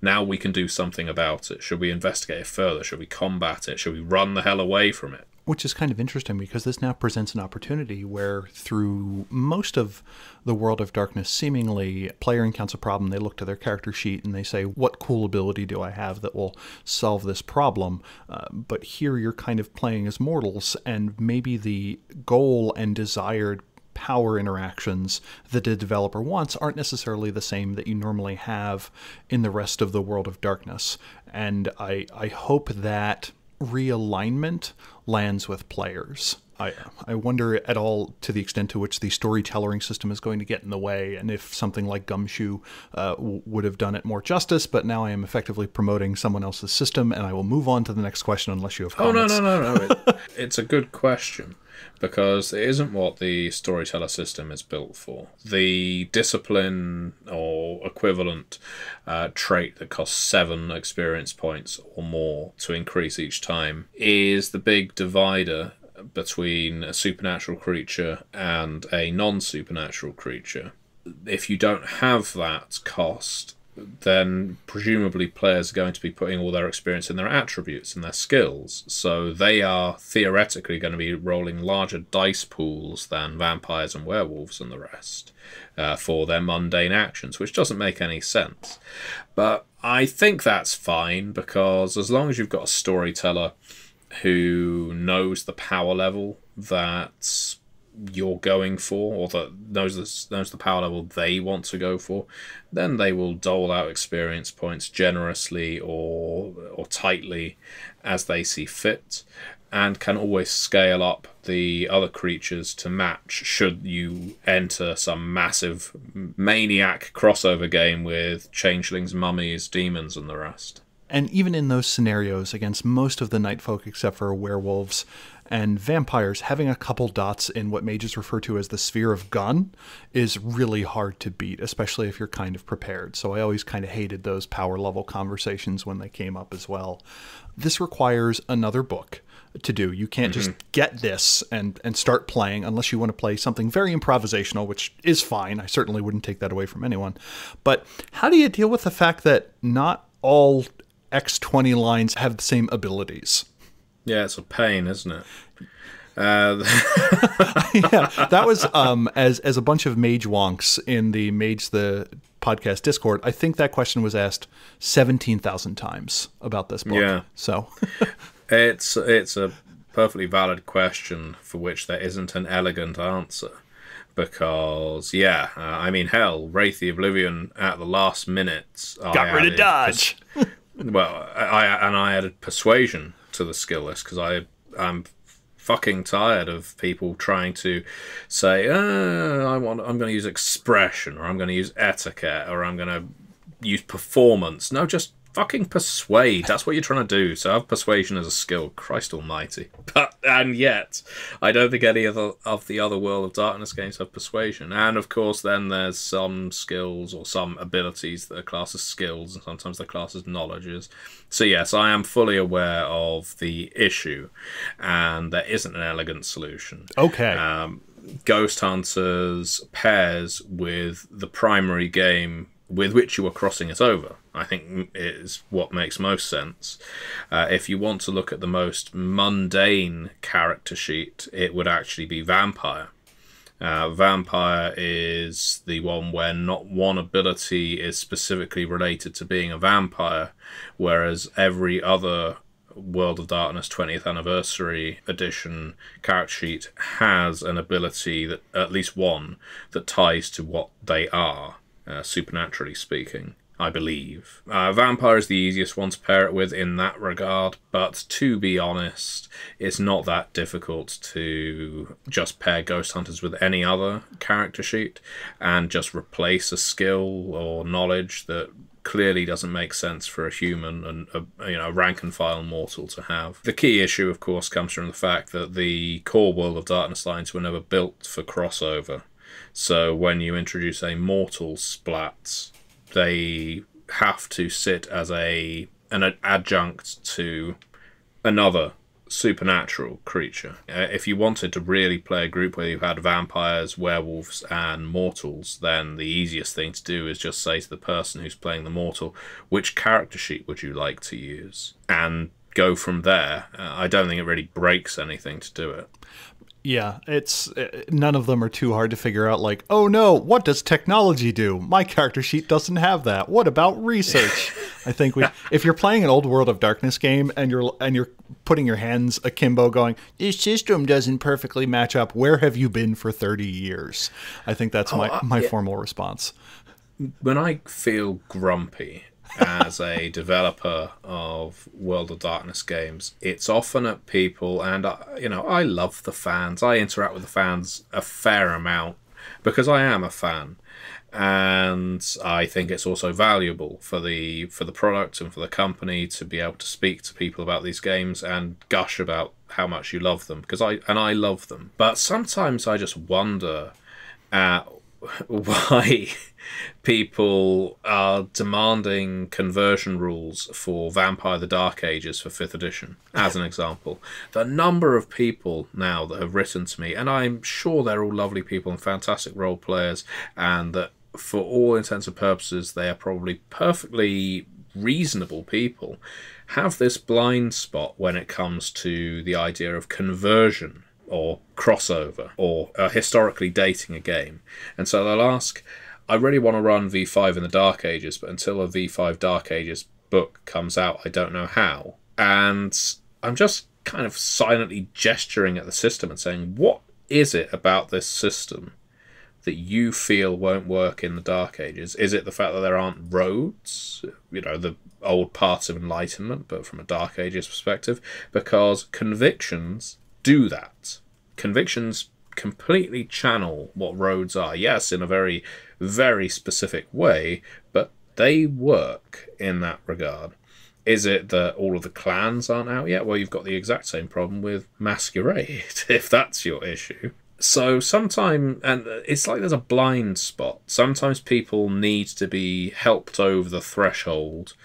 Now we can do something about it. Should we investigate it further? Should we combat it? Should we run the hell away from it? Which is kind of interesting, because this now presents an opportunity where through most of the World of Darkness, seemingly, player encounters a problem, they look to their character sheet and they say, what cool ability do I have that will solve this problem? Uh, but here you're kind of playing as mortals, and maybe the goal and desired power interactions that the developer wants aren't necessarily the same that you normally have in the rest of the World of Darkness. And I, I hope that realignment lands with players. I, I wonder at all to the extent to which the storytelling system is going to get in the way, and if something like Gumshoe uh, would have done it more justice, but now I am effectively promoting someone else's system, and I will move on to the next question unless you have comments. Oh, no, no, no, no. It, it's a good question, because it isn't what the storyteller system is built for. The discipline or equivalent uh, trait that costs seven experience points or more to increase each time is the big divider between a supernatural creature and a non-supernatural creature. If you don't have that cost, then presumably players are going to be putting all their experience in their attributes and their skills, so they are theoretically going to be rolling larger dice pools than vampires and werewolves and the rest uh, for their mundane actions, which doesn't make any sense. But I think that's fine, because as long as you've got a storyteller who knows the power level that you're going for, or that knows the, knows the power level they want to go for, then they will dole out experience points generously or or tightly as they see fit, and can always scale up the other creatures to match should you enter some massive maniac crossover game with changelings, mummies, demons and the rest. And even in those scenarios, against most of the Nightfolk except for werewolves and vampires, having a couple dots in what mages refer to as the sphere of gun is really hard to beat, especially if you're kind of prepared. So I always kind of hated those power level conversations when they came up as well. This requires another book to do. You can't mm-hmm. just get this and, and start playing unless you want to play something very improvisational, which is fine. I certainly wouldn't take that away from anyone. But how do you deal with the fact that not all X twenty lines have the same abilities? Yeah, it's a pain, isn't it? Uh, yeah, that was um, as as a bunch of mage wonks in the Mage the Podcast Discord, I think that question was asked seventeen thousand times about this book. Yeah. So it's it's a perfectly valid question for which there isn't an elegant answer, because yeah, uh, I mean, hell, Wraith the Oblivion at the last minute got I rid of dodge. Well, I and I added persuasion to the skill list because I I'm fucking tired of people trying to say, oh, I want I'm going to use expression, or I'm going to use etiquette, or I'm going to use performance. No, just fucking persuade. That's what you're trying to do. So I have persuasion as a skill. Christ Almighty! But and yet, I don't think any other of the other World of Darkness games have persuasion. And of course, then there's some skills or some abilities that are classed as skills, and sometimes they're classed as knowledges. So yes, I am fully aware of the issue, and there isn't an elegant solution. Okay. Um, Ghost Hunters pairs with the primary game with which you are crossing it over, I think, is what makes most sense. Uh, if you want to look at the most mundane character sheet, it would actually be Vampire. Uh, vampire is the one where not one ability is specifically related to being a vampire, whereas every other World of Darkness twentieth Anniversary Edition character sheet has an ability, that at least one, that ties to what they are. Uh, supernaturally speaking, I believe. Uh, vampire is the easiest one to pair it with in that regard, but to be honest, it's not that difficult to just pair Ghost Hunters with any other character sheet and just replace a skill or knowledge that clearly doesn't make sense for a human and a, you know, rank and file mortal to have. The key issue, of course, comes from the fact that the core World of Darkness lines were never built for crossover. So when you introduce a mortal splat, they have to sit as a an adjunct to another supernatural creature. Uh, if you wanted to really play a group where you had vampires, werewolves, and mortals, then the easiest thing to do is just say to the person who's playing the mortal, which character sheet would you like to use? And go from there. Uh, I don't think it really breaks anything to do it. Yeah, it's none of them are too hard to figure out, like, oh no, what does technology do? My character sheet doesn't have that. What about research? I think we if you're playing an old World of Darkness game and you're and you're putting your hands akimbo going, this system doesn't perfectly match up, where have you been for thirty years? I think that's oh, my, my uh, yeah. formal response. When I feel grumpy as a developer of World of Darkness games, it's often at people, and I, you know, I love the fans. I interact with the fans a fair amount because I am a fan, and I think it's also valuable for the for the product and for the company to be able to speak to people about these games and gush about how much you love them, because I and I love them. But sometimes I just wonder at why people are demanding conversion rules for Vampire the Dark Ages for fifth edition, as an example. The number of people now that have written to me, and I'm sure they're all lovely people and fantastic role players, and that for all intents and purposes they are probably perfectly reasonable people, have this blind spot when it comes to the idea of conversion or crossover, or uh, historically dating a game. And so they'll ask, I really want to run V five in the Dark Ages, but until a V five Dark Ages book comes out, I don't know how. And I'm just kind of silently gesturing at the system and saying, what is it about this system that you feel won't work in the Dark Ages? Is it the fact that there aren't roads, you know, the old parts of Enlightenment, but from a Dark Ages perspective? Because convictions do that. Convictions completely channel what roads are, yes, in a very, very specific way, but they work in that regard. Is it that all of the clans aren't out yet? Well, you've got the exact same problem with Masquerade, if that's your issue. So sometimes, and it's like there's a blind spot. Sometimes people need to be helped over the threshold.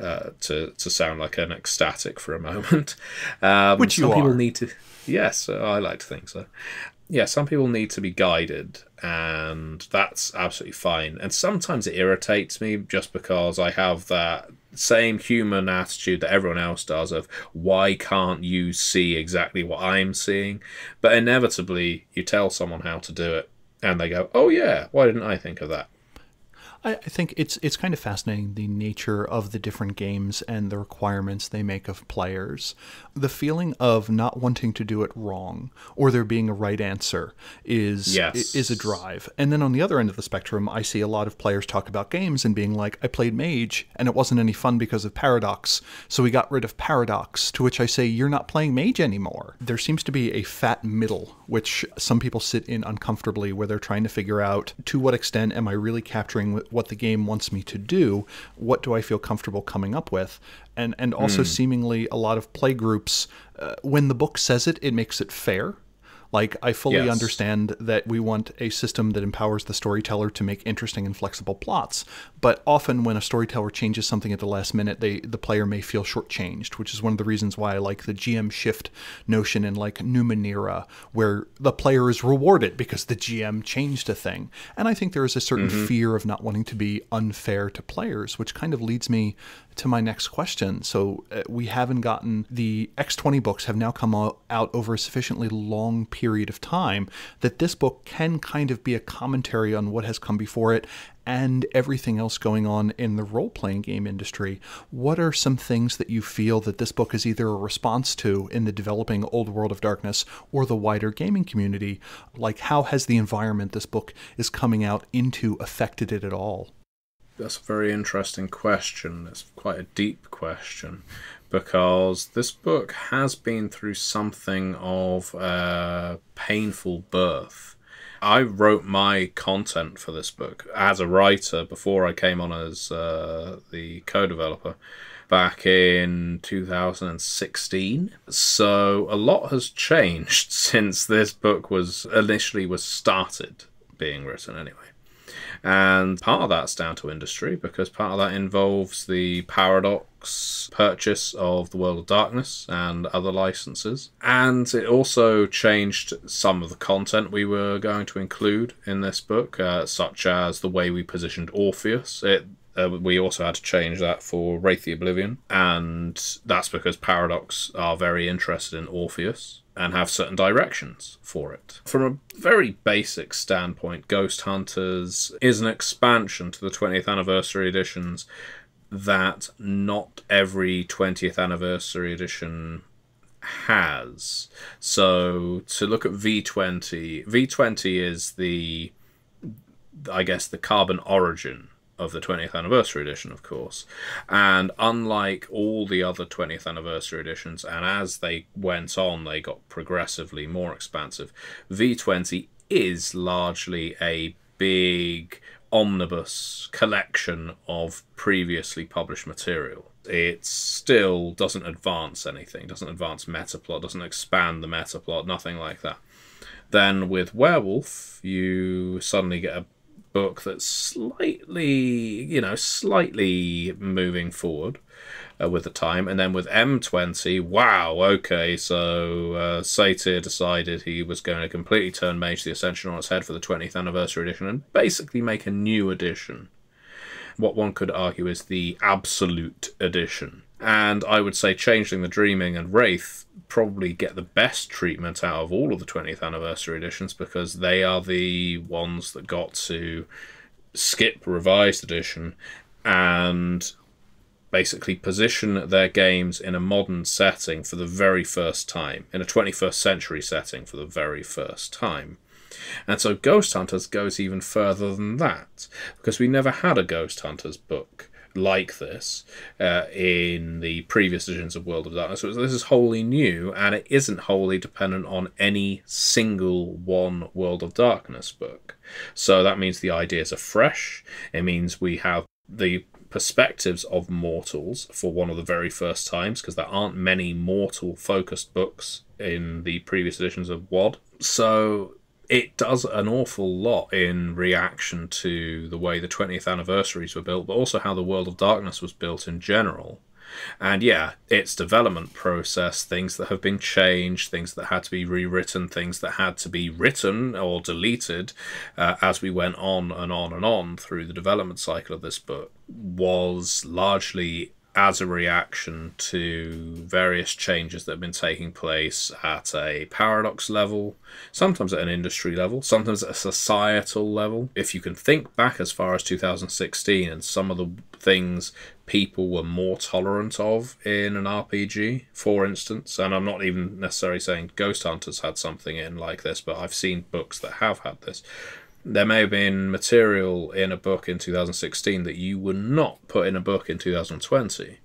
Uh, to to sound like an ecstatic for a moment, um, which you some are. People need to. Yes, I like to think so. Yeah, some people need to be guided, and that's absolutely fine. And sometimes it irritates me just because I have that same human attitude that everyone else does of, why can't you see exactly what I'm seeing? But inevitably, you tell someone how to do it, and they go, oh yeah, why didn't I think of that? I think it's it's kind of fascinating, the nature of the different games and the requirements they make of players. The feeling of not wanting to do it wrong or there being a right answer is, yes. is a drive. And then on the other end of the spectrum, I see a lot of players talk about games and being like, I played Mage and it wasn't any fun because of Paradox, so we got rid of Paradox, to which I say, you're not playing Mage anymore. There seems to be a fat middle, which some people sit in uncomfortably, where they're trying to figure out, to what extent am I really capturing what the game wants me to do, what do I feel comfortable coming up with, and and also mm. seemingly a lot of play groups, uh, when the book says it, it makes it fair. Like, I fully yes. understand that we want a system that empowers the storyteller to make interesting and flexible plots, but often when a storyteller changes something at the last minute, they the player may feel shortchanged, which is one of the reasons why I like the G M shift notion in, like, Numenera, where the player is rewarded because the G M changed a thing. And I think there is a certain mm-hmm. fear of not wanting to be unfair to players, which kind of leads me to my next question. So uh, we haven't gotten, the X twenty books have now come out over a sufficiently long period period of time that this book can kind of be a commentary on what has come before it and everything else going on in the role-playing game industry. What are some things that you feel that this book is either a response to in the developing old World of Darkness or the wider gaming community? Like, how has the environment this book is coming out into affected it at all? That's a very interesting question. It's quite a deep question, because this book has been through something of a painful birth. I wrote my content for this book as a writer before I came on as uh, the co-developer back in two thousand sixteen. So a lot has changed since this book was initially was started being written anyway. And part of that's down to industry, because part of that involves the Paradox purchase of the World of Darkness and other licenses. And it also changed some of the content we were going to include in this book, uh, such as the way we positioned Orpheus. It, uh, we also had to change that for Wraith the Oblivion, and that's because Paradox are very interested in Orpheus and have certain directions for it. From a very basic standpoint, Ghost Hunters is an expansion to the twentieth anniversary editions that not every twentieth anniversary edition has. So to look at V twenty, V twenty is the, I guess, the carbon origin of the twentieth anniversary edition, of course. And unlike all the other twentieth anniversary editions, and as they went on, they got progressively more expansive, V twenty is largely a big omnibus collection of previously published material. It still doesn't advance anything, doesn't advance metaplot, doesn't expand the metaplot, nothing like that. Then with Werewolf, you suddenly get a book that's slightly, you know, slightly moving forward uh, with the time. And then with M twenty, wow, okay, so uh, Satyr decided he was going to completely turn Mage the Ascension on its head for the twentieth anniversary edition and basically make a new edition. What one could argue is the absolute edition. And I would say Changeling, the Dreaming and Wraith probably get the best treatment out of all of the twentieth anniversary editions, because they are the ones that got to skip revised edition and basically position their games in a modern setting for the very first time, in a twenty-first century setting for the very first time. And so Ghost Hunters goes even further than that, because we never had a Ghost Hunters book like this uh, in the previous editions of World of Darkness. So this is wholly new, and it isn't wholly dependent on any single one World of Darkness book. So that means the ideas are fresh. It means we have the perspectives of mortals for one of the very first times, because there aren't many mortal-focused books in the previous editions of W O D. So it does an awful lot in reaction to the way the twentieth anniversaries were built, but also how the World of Darkness was built in general. And yeah, its development process, things that have been changed, things that had to be rewritten, things that had to be written or deleted uh, as we went on and on and on through the development cycle of this book, was largely as a reaction to various changes that have been taking place at a Paradox level, sometimes at an industry level, sometimes at a societal level. If you can think back as far as two thousand sixteen and some of the things people were more tolerant of in an R P G, for instance, and I'm not even necessarily saying Ghost Hunters had something in like this, but I've seen books that have had this. There may have been material in a book in two thousand sixteen that you would not put in a book in two thousand twenty,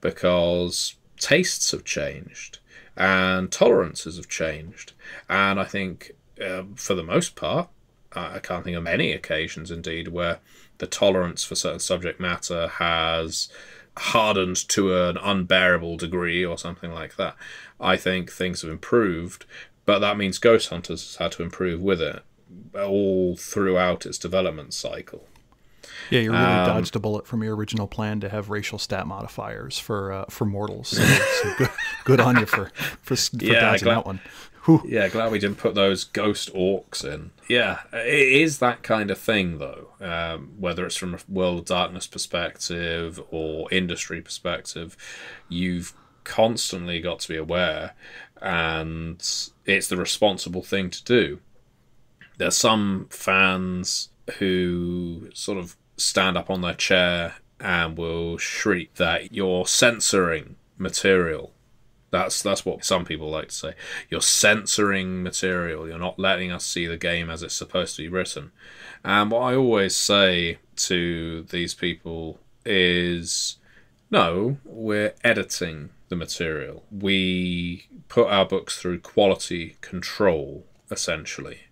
because tastes have changed and tolerances have changed. And I think uh, for the most part, I can't think of many occasions indeed where the tolerance for certain subject matter has hardened to an unbearable degree or something like that. I think things have improved, but that means Ghost Hunters has had to improve with it all throughout its development cycle. Yeah, you really um, dodged a bullet from your original plan to have racial stat modifiers for uh, for mortals. So, so good, good on you for for, for yeah, dodging glad, that one. Whew. Yeah, glad we didn't put those ghost orcs in. Yeah, it is that kind of thing though. Um, whether it's from a World of Darkness perspective or industry perspective, you've constantly got to be aware, and it's the responsible thing to do. There's some fans who sort of stand up on their chair and will shriek that you're censoring material. That's that's what some people like to say. You're censoring material. You're not letting us see the game as it's supposed to be written. And what I always say to these people is, no, we're editing the material. We put our books through quality control, essentially.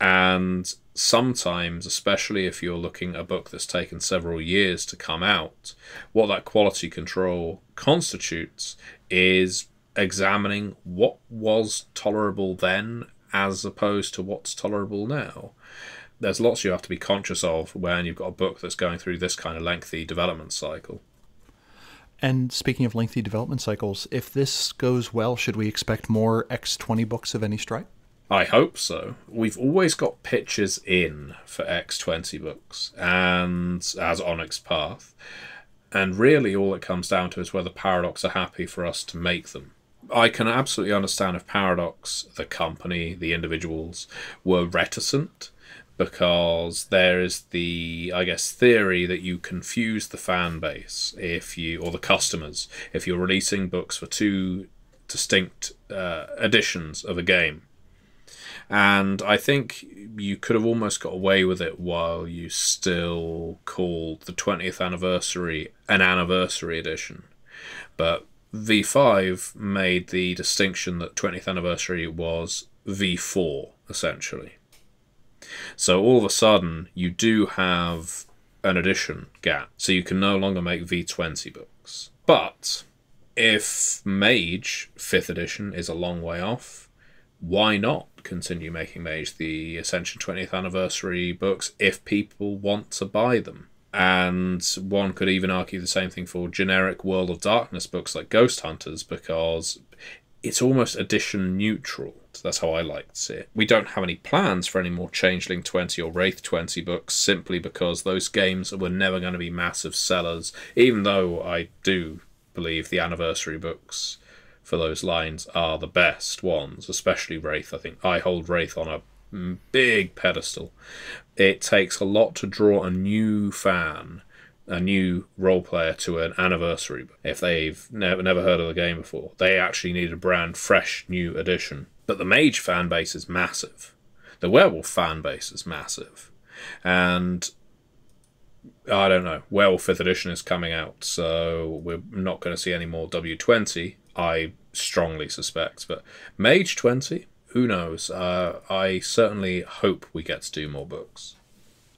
And sometimes, especially if you're looking at a book that's taken several years to come out, what that quality control constitutes is examining what was tolerable then as opposed to what's tolerable now. There's lots you have to be conscious of when you've got a book that's going through this kind of lengthy development cycle. And speaking of lengthy development cycles, if this goes well, should we expect more X twenty books of any stripe? I hope so. We've always got pitches in for X twenty books, and as Onyx Path, and really all it comes down to is whether Paradox are happy for us to make them. I can absolutely understand if Paradox, the company, the individuals, were reticent, because there is the, I guess, theory that you confuse the fan base if you, or the customers, if you're releasing books for two distinct uh, editions of a game. And I think you could have almost got away with it while you still called the twentieth anniversary an anniversary edition. But V five made the distinction that twentieth anniversary was V four, essentially. So all of a sudden, you do have an edition gap, so you can no longer make V twenty books. But if Mage fifth edition is a long way off, why not continue making Mage the Ascension twentieth anniversary books if people want to buy them? And one could even argue the same thing for generic World of Darkness books like Ghost Hunters, because it's almost edition neutral. That's how I like to see it. We don't have any plans for any more Changeling twenty or Wraith twenty books, simply because those games were never going to be massive sellers, even though I do believe the anniversary books for those lines are the best ones, especially Wraith. I think I hold Wraith on a big pedestal. It takes a lot to draw a new fan, a new role player, to an anniversary book. If they've never, never heard of the game before, they actually need a brand fresh new edition. But the Mage fan base is massive. The Werewolf fan base is massive. And I don't know, Werewolf fifth edition is coming out, so we're not going to see any more W twenty, I strongly suspect. But Mage twenty, who knows? Uh, I certainly hope we get to do more books.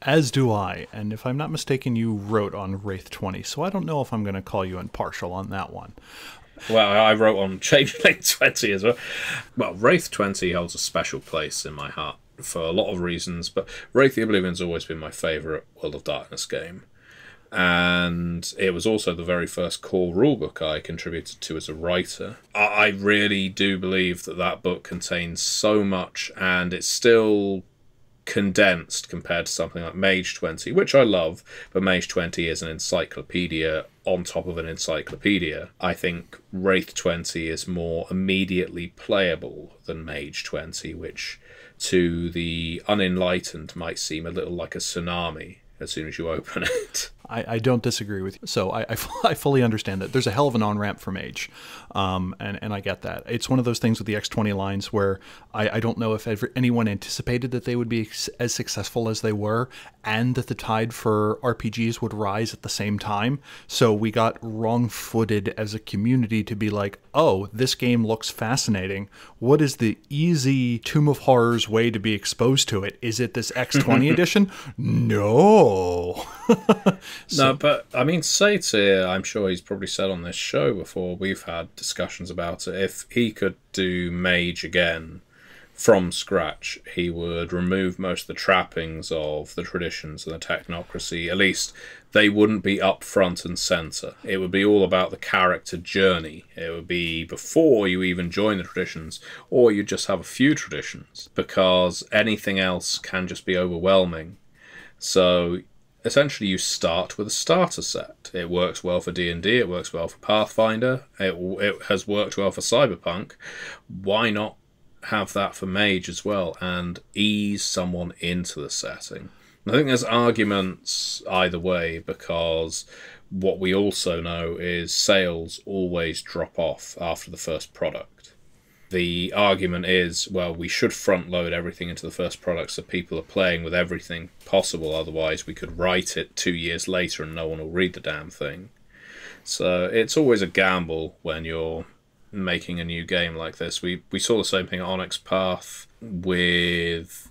As do I, and if I'm not mistaken, you wrote on Wraith twenty, so I don't know if I'm going to call you impartial on that one. Well, I wrote on Changeling twenty as well. Well, Wraith twenty holds a special place in my heart for a lot of reasons, but Wraith the Oblivion's always been my favourite World of Darkness game. And it was also the very first core rulebook I contributed to as a writer. I really do believe that that book contains so much, and it's still condensed compared to something like Mage twenty, which I love, but Mage twenty is an encyclopedia on top of an encyclopedia. I think Wraith twenty is more immediately playable than Mage twenty, which to the unenlightened might seem a little like a tsunami as soon as you open it. I, I don't disagree with you. So I, I, I fully understand that. There's a hell of an on-ramp for Mage, um, and, and I get that. It's one of those things with the X twenty lines where I, I don't know if ever, anyone anticipated that they would be as successful as they were, and that the tide for R P Gs would rise at the same time. So we got wrong-footed as a community to be like, oh, this game looks fascinating. What is the easy Tomb of Horrors way to be exposed to it? Is it this X twenty edition? No. So. No, but I mean, Satir, I'm sure he's probably said on this show before, we've had discussions about it, if he could do Mage again from scratch, he would remove most of the trappings of the Traditions and the Technocracy. At least they wouldn't be up front and centre. It would be all about the character journey. It would be before you even join the Traditions, or you just have a few Traditions, because anything else can just be overwhelming. So essentially, you start with a starter set. It works well for D and D, it works well for Pathfinder, it, it has worked well for Cyberpunk. Why not have that for Mage as well, and ease someone into the setting? And I think there's arguments either way, because what we also know is sales always drop off after the first product. The argument is, well, we should front load everything into the first product so people are playing with everything possible, otherwise we could write it two years later and no one will read the damn thing. So it's always a gamble when you're making a new game like this. We we saw the same thing at Onyx Path with...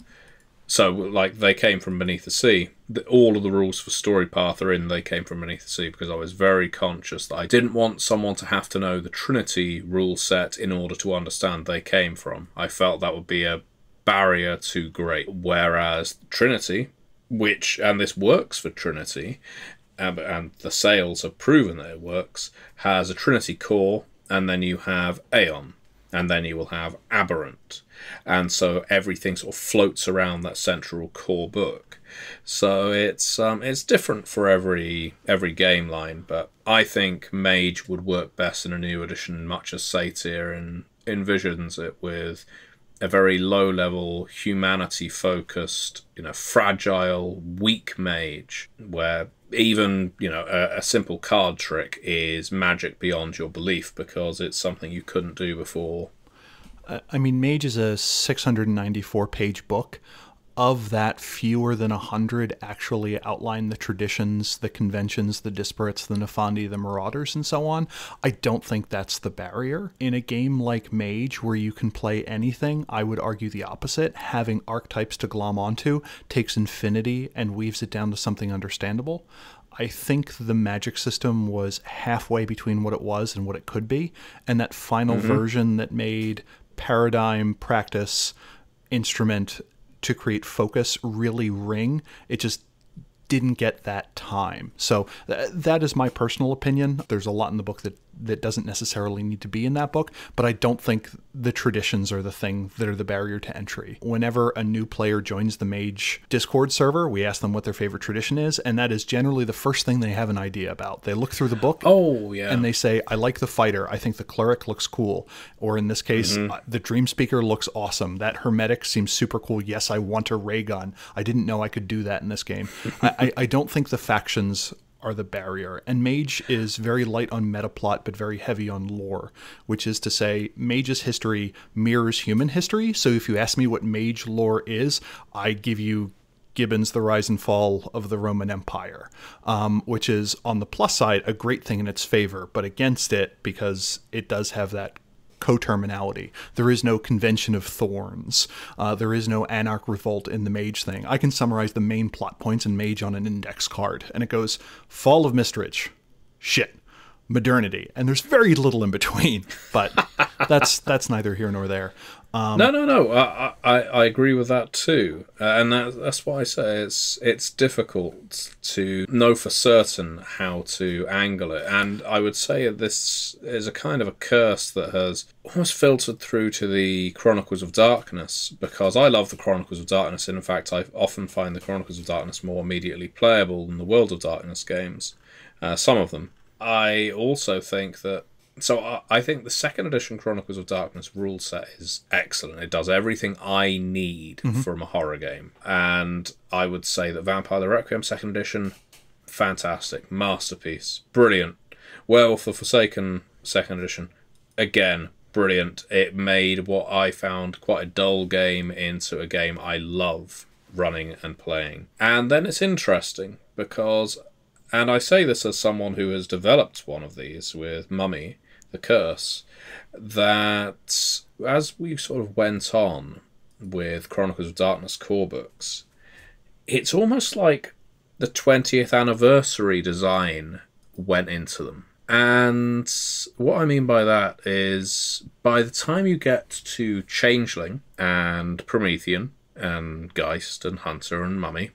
So, like, They Came From Beneath the Sea. The, all of the rules for Story Path are in They Came From Beneath the Sea, because I was very conscious that I didn't want someone to have to know the Trinity rule set in order to understand They Came From. I felt that would be a barrier too great. Whereas Trinity, which, and this works for Trinity, and, and the sales have proven that it works, has a Trinity core, and then you have Aeon, and then you will have Aberrant. And so everything sort of floats around that central core book. So it's um, it's different for every every game line, but I think Mage would work best in a new edition, much as Satyr and envisions it, with a very low-level, humanity-focused, you know, fragile, weak Mage, where even, you know, a, a simple card trick is magic beyond your belief, because it's something you couldn't do before. I mean, Mage is a six hundred ninety-four page book. Of that, fewer than one hundred actually outline the traditions, the conventions, the disparates, the Nefandi, the Marauders, and so on. I don't think that's the barrier. In a game like Mage, where you can play anything, I would argue the opposite. Having archetypes to glom onto takes infinity and weaves it down to something understandable. I think the Magic system was halfway between what it was and what it could be, and that final mm-hmm. version that made paradigm, practice, instrument, to create focus really ring, it just didn't get that time. So th that is my personal opinion. There's a lot in the book that that doesn't necessarily need to be in that book, but I don't think the traditions are the thing that are the barrier to entry. Whenever a new player joins the Mage Discord server, we ask them what their favorite tradition is, and that is generally the first thing they have an idea about. They look through the book oh, yeah. and they say, I like the fighter. I think the cleric looks cool. Or in this case, mm-hmm. the dream speaker looks awesome. That hermetic seems super cool. Yes, I want a ray gun. I didn't know I could do that in this game. I, I don't think the factions are the barrier. And Mage is very light on meta plot, but very heavy on lore, which is to say Mage's history mirrors human history. So if you ask me what Mage lore is, I give you Gibbon's The Rise and Fall of the Roman Empire, um, which is on the plus side, a great thing in its favor, but against it because it does have that coterminality. There is no Convention of Thorns. Uh, there is no Anarch Revolt in the Mage thing. I can summarize the main plot points in Mage on an index card, and it goes, Fall of Mistridge, shit, modernity, and there's very little in between, but that's that's neither here nor there. Um, no, no, no, I, I, I agree with that too, uh, and that, that's why I say it's, it's difficult to know for certain how to angle it, and I would say that this is a kind of a curse that has almost filtered through to the Chronicles of Darkness, because I love the Chronicles of Darkness, and in fact I often find the Chronicles of Darkness more immediately playable than the World of Darkness games, uh, some of them. I also think that, so I, I think the second edition Chronicles of Darkness rule set is excellent. It does everything I need mm-hmm. from a horror game, and I would say that Vampire the Requiem second edition, fantastic, masterpiece, brilliant. Werewolf the Forsaken second edition, again, brilliant. It made what I found quite a dull game into a game I love running and playing. And then it's interesting because, and I say this as someone who has developed one of these with Mummy, the Curse, that as we sort of went on with Chronicles of Darkness core books, it's almost like the twentieth anniversary design went into them. And what I mean by that is by the time you get to Changeling and Promethean and Geist and Hunter and Mummy,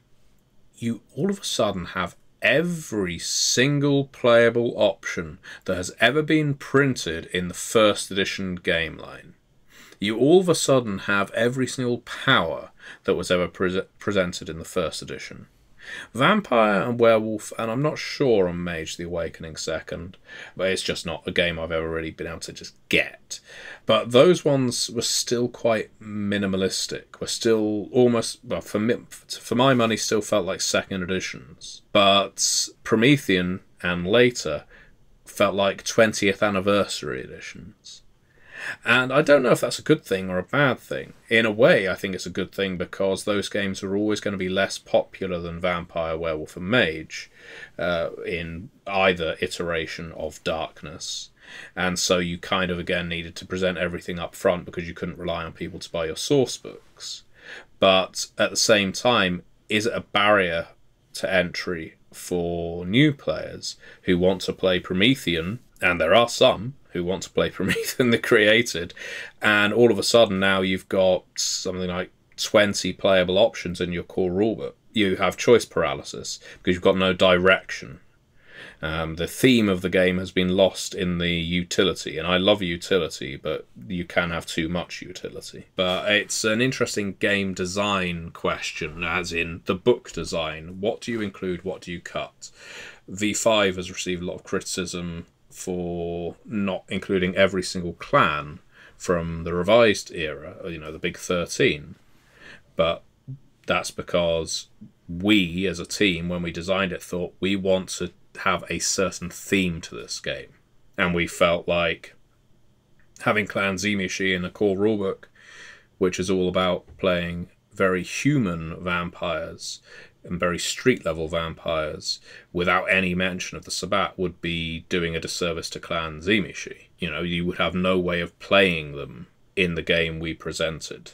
you all of a sudden have every single playable option that has ever been printed in the first edition game line. You all of a sudden have every single power that was ever pre presented in the first edition. Vampire and Werewolf, and I'm not sure on Mage the Awakening second, but it's just not a game I've ever really been able to just get. But those ones were still quite minimalistic, were still almost, well, for, mi for my money, still felt like second editions. But Promethean and later felt like twentieth anniversary editions. And I don't know if that's a good thing or a bad thing. In a way, I think it's a good thing because those games are always going to be less popular than Vampire, Werewolf and Mage uh, in either iteration of Darkness. And so you kind of, again, needed to present everything up front because you couldn't rely on people to buy your source books. But at the same time, is it a barrier to entry for new players who want to play Promethean? And there are some who want to play Promethean the Created, and all of a sudden now you've got something like twenty playable options in your core rulebook. You have choice paralysis because you've got no direction. Um, the theme of the game has been lost in the utility, and I love utility, but you can have too much utility. But it's an interesting game design question, as in the book design. What do you include? What do you cut? V five has received a lot of criticism for not including every single clan from the revised era, you know, the big thirteen. But that's because we, as a team, when we designed it, thought we want to have a certain theme to this game. And we felt like having Clan Zemeshi in the core rulebook, which is all about playing very human vampires and very street-level vampires without any mention of the Sabbat, would be doing a disservice to Clan Zemeshi. You know, you would have no way of playing them in the game we presented.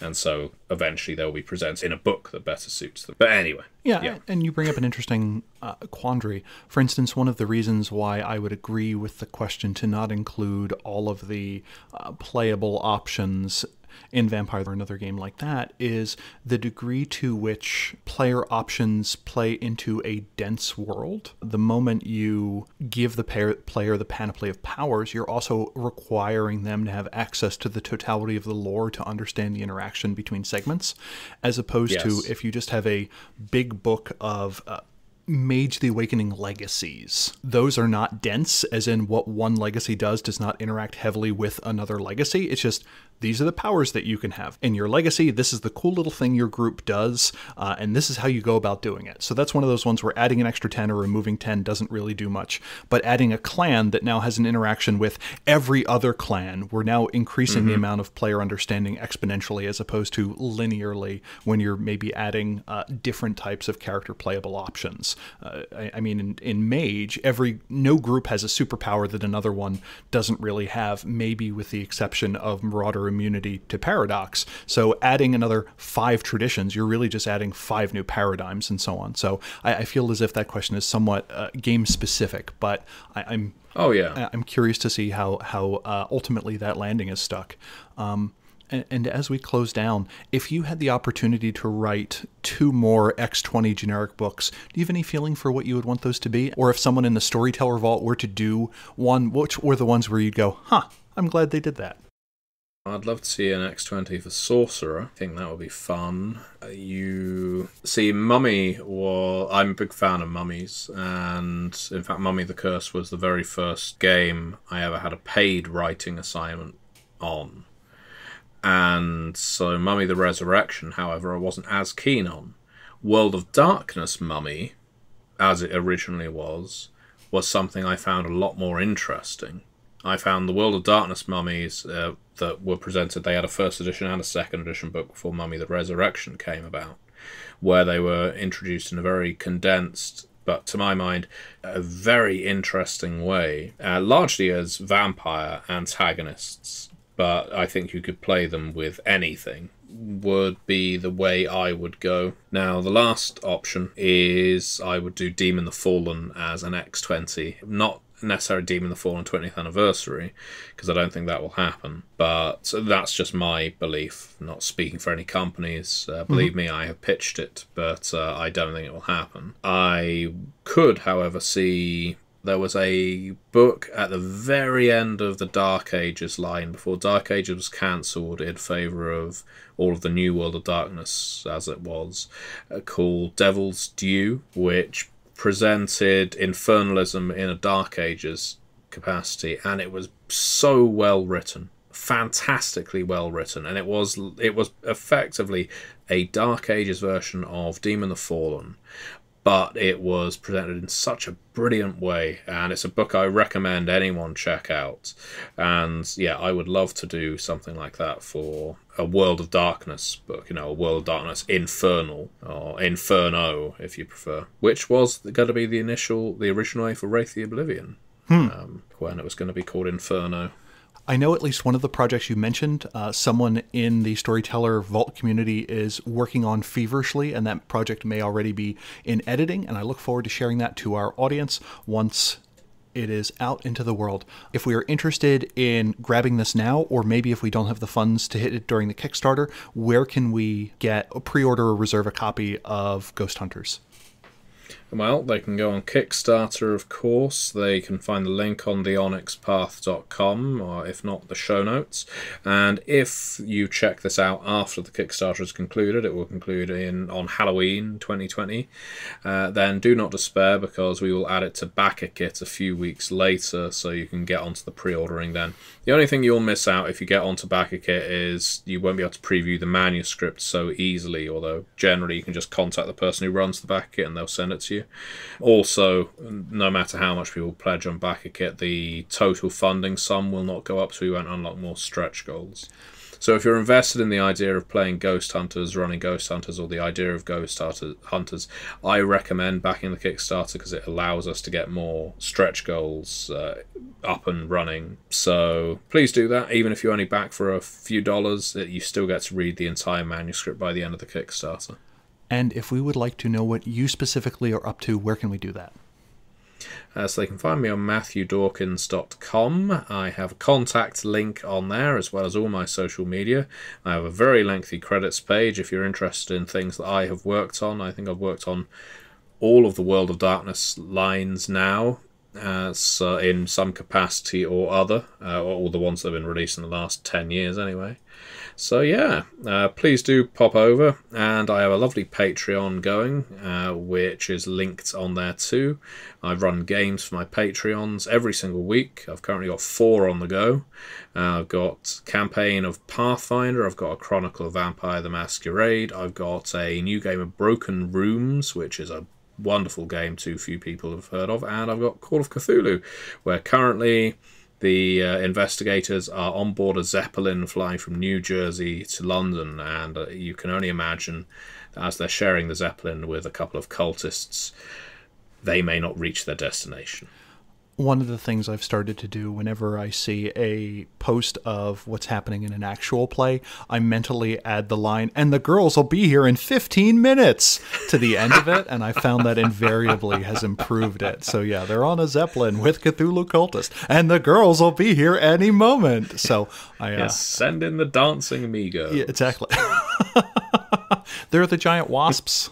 And so eventually they'll be presented in a book that better suits them. But anyway. Yeah, yeah. And you bring up an interesting uh, quandary. For instance, one of the reasons why I would agree with the question to not include all of the uh, playable options in Vampire or another game like that is the degree to which player options play into a dense world. The moment you give the player the panoply of powers, you're also requiring them to have access to the totality of the lore to understand the interaction between segments, as opposed yes. to if you just have a big book of uh, Mage the Awakening legacies. Those are not dense, as in what one legacy does does not interact heavily with another legacy. It's just, these are the powers that you can have in your legacy. This is the cool little thing your group does, uh, and this is how you go about doing it. So that's one of those ones where adding an extra ten or removing ten doesn't really do much. But adding a clan that now has an interaction with every other clan, we're now increasing mm-hmm. the amount of player understanding exponentially as opposed to linearly when you're maybe adding uh, different types of character playable options. Uh, I, I mean, in, in Mage, every no group has a superpower that another one doesn't really have, maybe with the exception of Marauder immunity to Paradox. So adding another five traditions, you're really just adding five new paradigms and so on. So I, I feel as if that question is somewhat uh, game-specific, but I, I'm oh yeah, I, I'm curious to see how how uh, ultimately that landing is stuck. Um, And as we close down, if you had the opportunity to write two more X twenty generic books, do you have any feeling for what you would want those to be? Or if someone in the Storyteller Vault were to do one, which were the ones where you'd go, huh, I'm glad they did that? I'd love to see an X twenty for Sorcerer. I think that would be fun. You see, Mummy, well, I'm a big fan of Mummies, and in fact, Mummy the Curse was the very first game I ever had a paid writing assignment on. And so Mummy the Resurrection, however, I wasn't as keen on. World of Darkness Mummy, as it originally was, was something I found a lot more interesting. I found the World of Darkness Mummies uh, that were presented, they had a first edition and a second edition book before Mummy the Resurrection came about, where they were introduced in a very condensed, but to my mind, a very interesting way, uh, largely as vampire antagonists. But I think you could play them with anything, would be the way I would go. Now, the last option is I would do Demon the Fallen as an X twenty. Not necessarily Demon the Fallen twentieth anniversary, because I don't think that will happen. But that's just my belief, not speaking for any companies. Uh, believe mm-hmm. me, I have pitched it, but uh, I don't think it will happen. I could, however, see... There was a book at the very end of the Dark Ages line, before Dark Ages was cancelled in favour of all of the new World of Darkness, as it was, uh, called Devil's Due, which presented infernalism in a Dark Ages capacity, and it was so well written, fantastically well written, and it was it was effectively a Dark Ages version of Demon the Fallen, but it was presented in such a brilliant way, and it's a book I recommend anyone check out. And yeah, I would love to do something like that for a World of Darkness book, you know, a World of Darkness Infernal, or Inferno, if you prefer, which was going to be the initial, the original way for Wraith the Oblivion, hmm. um, when it was going to be called Inferno. I know at least one of the projects you mentioned, uh, someone in the Storyteller Vault community is working on feverishly, and that project may already be in editing, and I look forward to sharing that to our audience once it is out into the world. If we are interested in grabbing this now, or maybe if we don't have the funds to hit it during the Kickstarter, where can we get a pre-order or reserve a copy of Ghost Hunters? Well, they can go on Kickstarter, of course. They can find the link on the onyx path dot com, or if not, the show notes. And if you check this out after the Kickstarter is concluded, it will conclude in on Halloween twenty twenty, uh, then do not despair, because we will add it to Backer Kit a few weeks later, so you can get onto the pre-ordering then. The only thing you'll miss out if you get onto Backer Kit is you won't be able to preview the manuscript so easily, although generally you can just contact the person who runs the Backer Kit and they'll send it to you. you. Also, no matter how much people pledge on backer kit, the total funding sum will not go up, so you won't unlock more stretch goals. So if you're invested in the idea of playing Ghost Hunters, running Ghost Hunters, or the idea of Ghost Hunters, I recommend backing the Kickstarter because it allows us to get more stretch goals uh, up and running. So please do that. Even if you only back for a few dollars, you still get to read the entire manuscript by the end of the Kickstarter. And if we would like to know what you specifically are up to, where can we do that? Uh, so they can find me on matthew dawkins dot com. I have a contact link on there, as well as all my social media. I have a very lengthy credits page if you're interested in things that I have worked on. I think I've worked on all of the World of Darkness lines now, uh, so in some capacity or other, uh, all the ones that have been released in the last ten years anyway. So yeah, uh, please do pop over, and I have a lovely Patreon going, uh, which is linked on there too. I run games for my Patreons every single week. I've currently got four on the go. Uh, I've got Campaign of Pathfinder, I've got a Chronicle of Vampire the Masquerade, I've got a new game of Broken Rooms, which is a wonderful game too few people have heard of, and I've got Call of Cthulhu, where currently the uh, investigators are on board a Zeppelin flying from New Jersey to London, and uh, you can only imagine that as they're sharing the Zeppelin with a couple of cultists, they may not reach their destination. One of the things I've started to do whenever I see a post of what's happening in an actual play, I mentally add the line, and the girls will be here in fifteen minutes to the end of it. And I found that invariably has improved it. So yeah, they're on a Zeppelin with Cthulhu cultist, and the girls will be here any moment. So I uh, yes, send in the dancing amigos. Yeah, exactly. They're the giant wasps.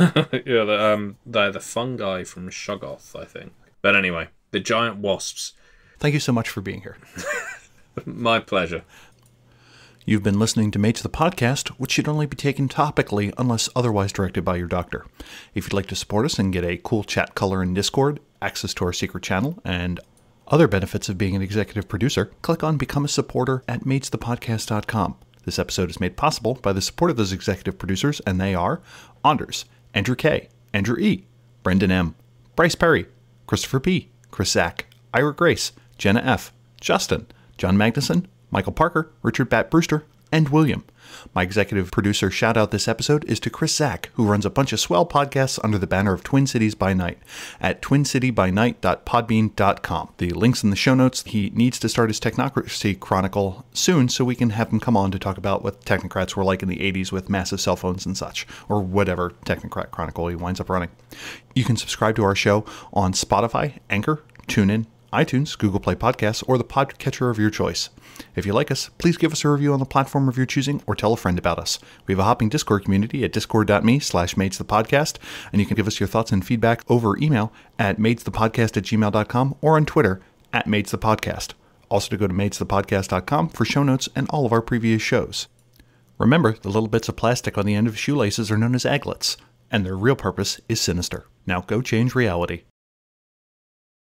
Yeah, they're, um, they're the fungi from Shoggoth, I think. But anyway, the giant wasps. Thank you so much for being here. My pleasure. You've been listening to Mage the Podcast, which should only be taken topically unless otherwise directed by your doctor. If you'd like to support us and get a cool chat color in Discord, access to our secret channel, and other benefits of being an executive producer, click on Become a Supporter at mage the podcast dot com. This episode is made possible by the support of those executive producers, and they are Anders, Andrew K, Andrew E, Brendan M, Bryce Perry, Christopher P, Chris Zach, Ira Grace, Jenna F, Justin, John Magnuson, Michael Parker, Richard Bat Brewster, and William. My executive producer shout-out this episode is to Chris Zach, who runs a bunch of swell podcasts under the banner of Twin Cities by Night at twin city by night dot podbean dot com. The link's in the show notes. He needs to start his Technocracy Chronicle soon, so we can have him come on to talk about what technocrats were like in the eighties with massive cell phones and such, or whatever Technocrat Chronicle he winds up running. You can subscribe to our show on Spotify, Anchor, TuneIn, iTunes, Google Play Podcasts, or the podcatcher of your choice. If you like us, please give us a review on the platform of your choosing, or tell a friend about us. We have a hopping Discord community at discord dot me slash mage the podcast, and you can give us your thoughts and feedback over email at mage the podcast at gmail dot com or on Twitter at mage the podcast. Also, to go to mage the podcast dot com for show notes and all of our previous shows. Remember, the little bits of plastic on the end of shoelaces are known as aglets, and their real purpose is sinister. Now go change reality.